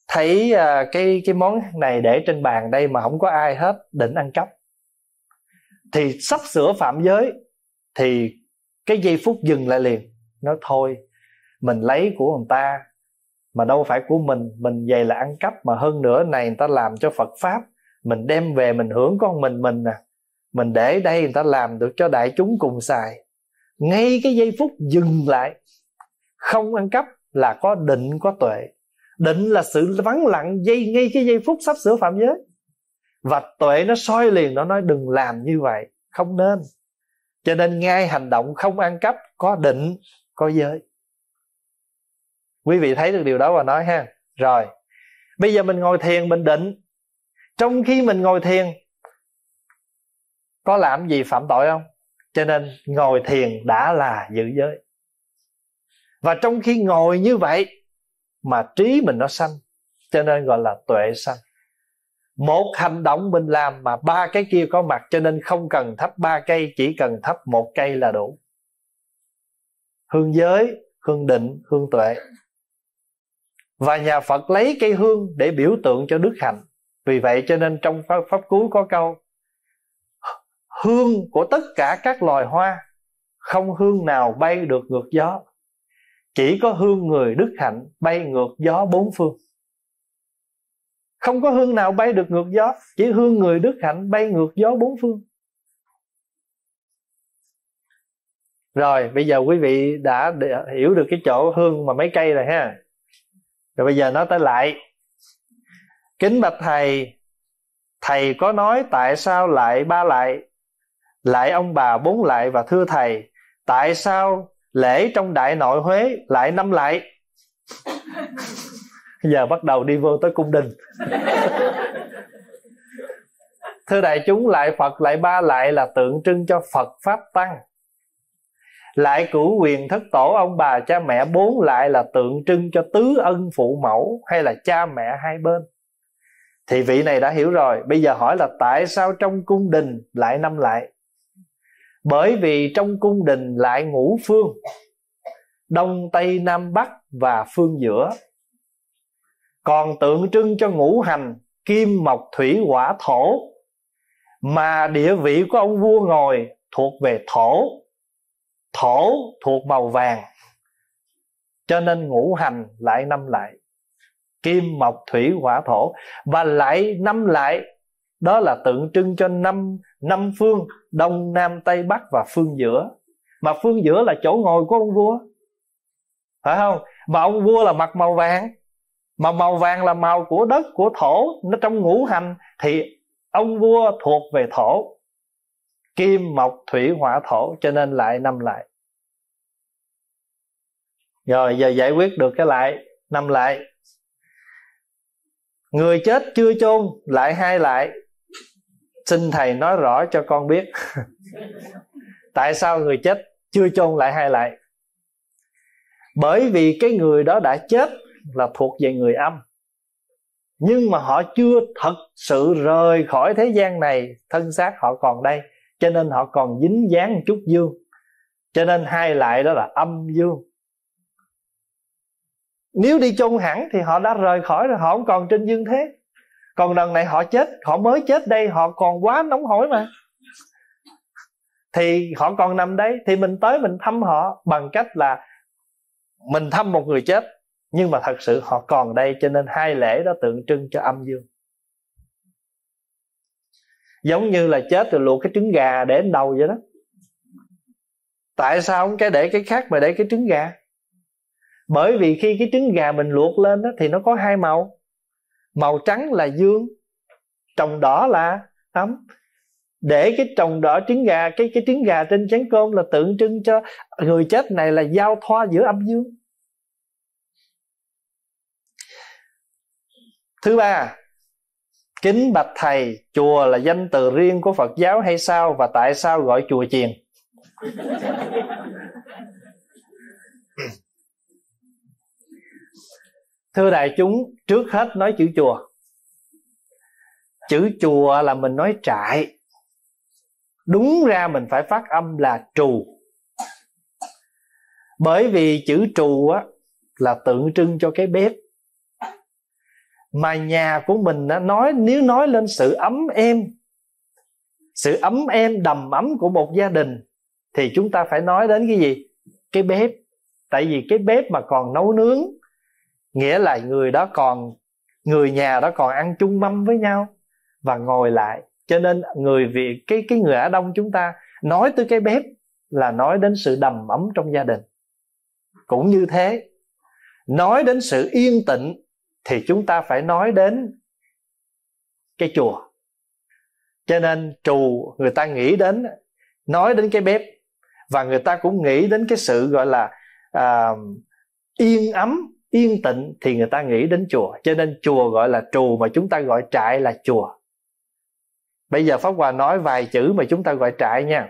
thấy cái, cái món này để trên bàn đây mà không có ai hết, định ăn cắp, thì sắp sửa phạm giới, thì cái giây phút dừng lại liền. Nó thôi, mình lấy của người ta mà đâu phải của mình, mình vậy là ăn cắp. Mà hơn nữa này người ta làm cho Phật Pháp, mình đem về mình hưởng con mình mình nè, à. Mình để đây người ta làm được cho đại chúng cùng xài. Ngay cái giây phút dừng lại, không ăn cắp là có định, có tuệ. Định là sự vắng lặng dây ngay cái giây phút sắp sửa phạm giới. Và tuệ nó soi liền, nó nói đừng làm như vậy, không nên. Cho nên ngay hành động không ăn cắp có định, có giới. Quý vị thấy được điều đó và nói ha. Rồi, bây giờ mình ngồi thiền mình định. Trong khi mình ngồi thiền có làm gì phạm tội không? Cho nên ngồi thiền đã là giữ giới. Và trong khi ngồi như vậy mà trí mình nó sanh, cho nên gọi là tuệ sanh. Một hành động mình làm mà ba cái kia có mặt, cho nên không cần thắp ba cây, chỉ cần thắp một cây là đủ. Hương giới, hương định, hương tuệ. Và nhà Phật lấy cây hương để biểu tượng cho đức hạnh. Vì vậy cho nên trong Pháp, Pháp Cú có câu, hương của tất cả các loài hoa, không hương nào bay được ngược gió, chỉ có hương người đức hạnh bay ngược gió bốn phương. Không có hương nào bay được ngược gió, chỉ hương người đức hạnh bay ngược gió bốn phương. Rồi bây giờ quý vị đã hiểu được cái chỗ hương mà mấy cây rồi ha. Rồi bây giờ nói tới lại. Kính bạch thầy, Thầy có nói tại sao lại ba lại, lại ông bà bốn lại, và thưa thầy, tại sao lễ trong Đại Nội Huế lại năm lại? Giờ bắt đầu đi vô tới cung đình. Thưa đại chúng, lại Phật lại ba lại là tượng trưng cho Phật Pháp Tăng. Lại cửu quyền thất tổ ông bà cha mẹ bốn lại là tượng trưng cho tứ ân phụ mẫu, hay là cha mẹ hai bên. Thì vị này đã hiểu rồi. Bây giờ hỏi là tại sao trong cung đình lại năm lại? Bởi vì trong cung đình lại ngũ phương, Đông Tây Nam Bắc và phương giữa. Còn tượng trưng cho ngũ hành kim mộc thủy hỏa thổ, mà địa vị của ông vua ngồi thuộc về thổ, thổ thuộc màu vàng, cho nên ngũ hành lại năm lại, kim mộc thủy hỏa thổ. Và lại năm lại đó là tượng trưng cho năm năm phương, Đông Nam Tây Bắc và phương giữa. Mà phương giữa là chỗ ngồi của ông vua, phải không? Mà ông vua là mặt màu vàng, mà màu vàng là màu của đất, của thổ, nó trong ngũ hành, thì ông vua thuộc về thổ, kim mộc thủy hỏa thổ, cho nên lại năm lại. Rồi giờ giải quyết được cái lại năm lại. Người chết chưa chôn lại hai lại. Xin thầy nói rõ cho con biết. Tại sao người chết chưa chôn lại hai lại? Bởi vì cái người đó đã chết là thuộc về người âm, nhưng mà họ chưa thật sự rời khỏi thế gian này, thân xác họ còn đây, cho nên họ còn dính dáng một chút dương, cho nên hai lại đó là âm dương. Nếu đi chôn hẳn thì họ đã rời khỏi rồi, họ không còn trên dương thế. Còn lần này họ chết, họ mới chết đây, họ còn quá nóng hổi mà, thì họ còn nằm đây. Thì mình tới mình thăm họ bằng cách là mình thăm một người chết, nhưng mà thật sự họ còn đây, cho nên hai lễ đó tượng trưng cho âm dương. Giống như là chết rồi luộc cái trứng gà để đến đầu vậy đó. Tại sao không cái để cái khác mà để cái trứng gà? Bởi vì khi cái trứng gà mình luộc lên đó, thì nó có hai màu. Màu trắng là dương, trồng đỏ là âm. Để cái trồng đỏ trứng gà, Cái cái trứng gà trên chén cơm là tượng trưng cho người chết này là giao thoa giữa âm dương. Thứ ba, kính bạch thầy, chùa là danh từ riêng của Phật giáo hay sao, và tại sao gọi chùa chiền? Thưa đại chúng, trước hết nói chữ chùa. Chữ chùa là mình nói trại, đúng ra mình phải phát âm là trù. Bởi vì chữ trù á, là tượng trưng cho cái bếp. Mà nhà của mình nói, nếu nói lên sự ấm êm, sự ấm êm đầm ấm của một gia đình, thì chúng ta phải nói đến cái gì? Cái bếp. Tại vì cái bếp mà còn nấu nướng, nghĩa là người đó còn, người nhà đó còn ăn chung mâm với nhau và ngồi lại. Cho nên người Việt, cái, cái người Á Đông chúng ta nói tới cái bếp là nói đến sự đầm ấm trong gia đình. Cũng như thế, nói đến sự yên tĩnh thì chúng ta phải nói đến cái chùa. Cho nên trù, người ta nghĩ đến, nói đến cái bếp, và người ta cũng nghĩ đến cái sự gọi là à, yên ấm, yên tịnh, thì người ta nghĩ đến chùa. Cho nên chùa gọi là trù, mà chúng ta gọi trại là chùa. Bây giờ Pháp Hòa nói vài chữ mà chúng ta gọi trại nha.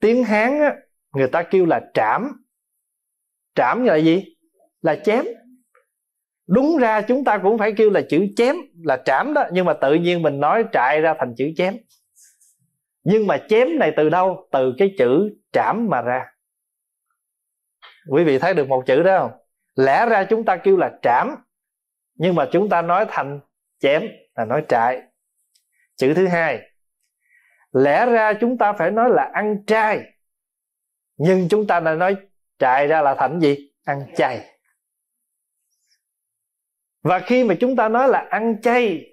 Tiếng Hán á, người ta kêu là trảm. Trảm là gì? Là chém. Đúng ra chúng ta cũng phải kêu là chữ chém, là trảm đó, nhưng mà tự nhiên mình nói trại ra thành chữ chém. Nhưng mà chém này từ đâu? Từ cái chữ trảm mà ra. Quý vị thấy được một chữ đó không? Lẽ ra chúng ta kêu là trảm, nhưng mà chúng ta nói thành chém, là nói trại. Chữ thứ hai, lẽ ra chúng ta phải nói là ăn trai, nhưng chúng ta lại nói trại ra là thành gì? Ăn chay. Và khi mà chúng ta nói là ăn chay,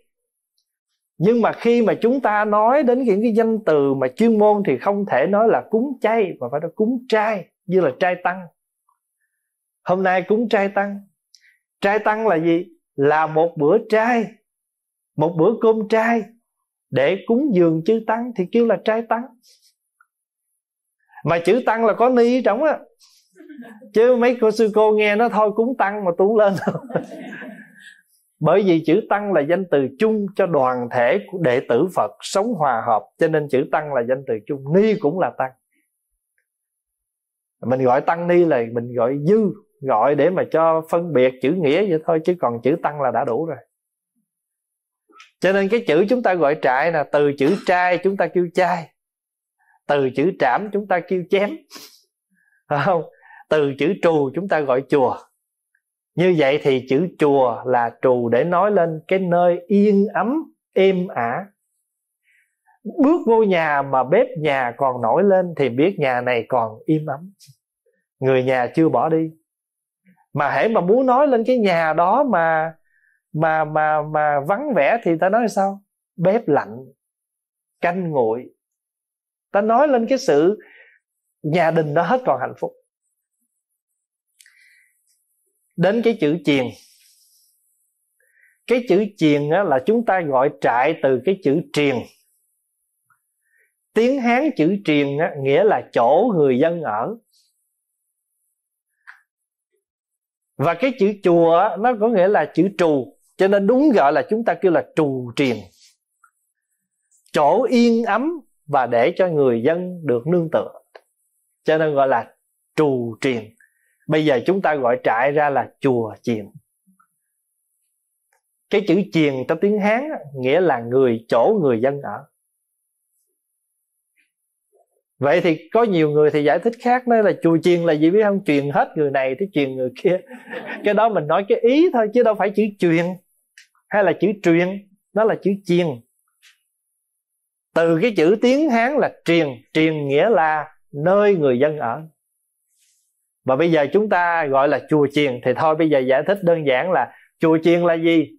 nhưng mà khi mà chúng ta nói đến những cái danh từ mà chuyên môn thì không thể nói là cúng chay, mà phải nói cúng trai, như là trai tăng. Hôm nay cúng trai tăng. Trai tăng là gì? Là một bữa trai một bữa cơm trai để cúng dường chư tăng thì kêu là trai tăng, mà chữ tăng là có ni ở trong á, chứ mấy cô sư cô nghe nó thôi cúng tăng mà tuôn lên. Bởi vì chữ tăng là danh từ chung cho đoàn thể của đệ tử Phật sống hòa hợp, cho nên chữ tăng là danh từ chung. Ni cũng là tăng, mình gọi tăng ni là mình gọi dư, gọi để mà cho phân biệt chữ nghĩa vậy thôi, chứ còn chữ tăng là đã đủ rồi. Cho nên cái chữ chúng ta gọi trại là từ chữ trai chúng ta kêu trai, từ chữ trảm chúng ta kêu chém, phải không? Từ chữ trù chúng ta gọi chùa. Như vậy thì chữ chùa là trù để nói lên cái nơi yên ấm, êm ả. Bước vô nhà mà bếp nhà còn nổi lên thì biết nhà này còn im ấm, người nhà chưa bỏ đi. Mà hễ mà muốn nói lên cái nhà đó mà mà mà mà vắng vẻ thì ta nói sao? Bếp lạnh, canh nguội. Ta nói lên cái sự nhà đình đó hết còn hạnh phúc. Đến cái chữ chiền. Cái chữ chiền là chúng ta gọi trại từ cái chữ triền. Tiếng Hán chữ triền nghĩa là chỗ người dân ở. Và cái chữ chùa nó có nghĩa là chữ trù, cho nên đúng gọi là chúng ta kêu là trù triền, chỗ yên ấm và để cho người dân được nương tựa, cho nên gọi là trù triền. Bây giờ chúng ta gọi trại ra là chùa chiền. Cái chữ chiền trong tiếng Hán nghĩa là người, chỗ người dân ở. Vậy thì có nhiều người thì giải thích khác, nói là chùa chiền là gì biết không? Truyền hết người này tới truyền người kia. Cái đó mình nói cái ý thôi, chứ đâu phải chữ truyền hay là chữ truyền. Nó là chữ chiền. Từ cái chữ tiếng Hán là truyền. Truyền nghĩa là nơi người dân ở. Và bây giờ chúng ta gọi là chùa chiền. Thì thôi bây giờ giải thích đơn giản là chùa chiền là gì?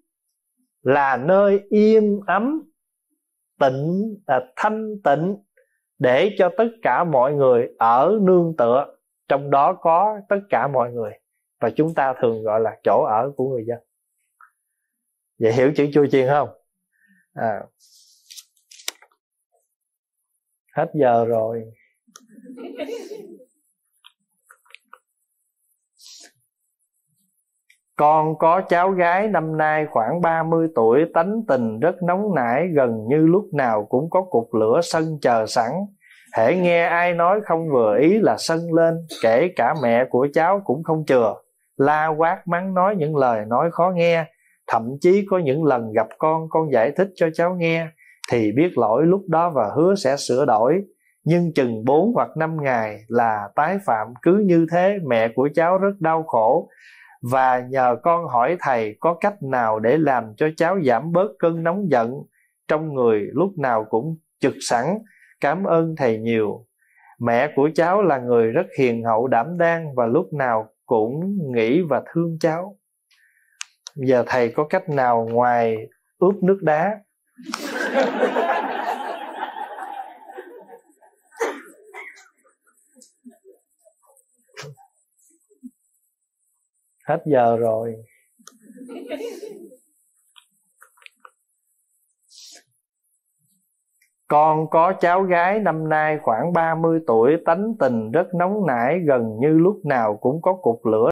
Là nơi yên ấm, tịnh, à, thanh tịnh, để cho tất cả mọi người ở nương tựa, trong đó có tất cả mọi người. Và chúng ta thường gọi là chỗ ở của người dân. Vậy hiểu chữ chùa chiền không? À, hết giờ rồi. Con có cháu gái năm nay khoảng ba mươi tuổi, tánh tình rất nóng nảy, gần như lúc nào cũng có cục lửa sân chờ sẵn. Hễ nghe ai nói không vừa ý là sân lên, kể cả mẹ của cháu cũng không chừa. La quát mắng nói những lời nói khó nghe, thậm chí có những lần gặp con, con giải thích cho cháu nghe thì biết lỗi lúc đó và hứa sẽ sửa đổi. Nhưng chừng bốn hoặc năm ngày là tái phạm, cứ như thế mẹ của cháu rất đau khổ. Và nhờ con hỏi thầy có cách nào để làm cho cháu giảm bớt cơn nóng giận trong người lúc nào cũng trực sẵn. Cảm ơn thầy nhiều. Mẹ của cháu là người rất hiền hậu đảm đang và lúc nào cũng nghĩ và thương cháu. Giờ thầy có cách nào ngoài ướp nước đá? Hết giờ rồi. Con có cháu gái năm nay khoảng ba mươi tuổi, tánh tình rất nóng nảy, gần như lúc nào cũng có cục lửa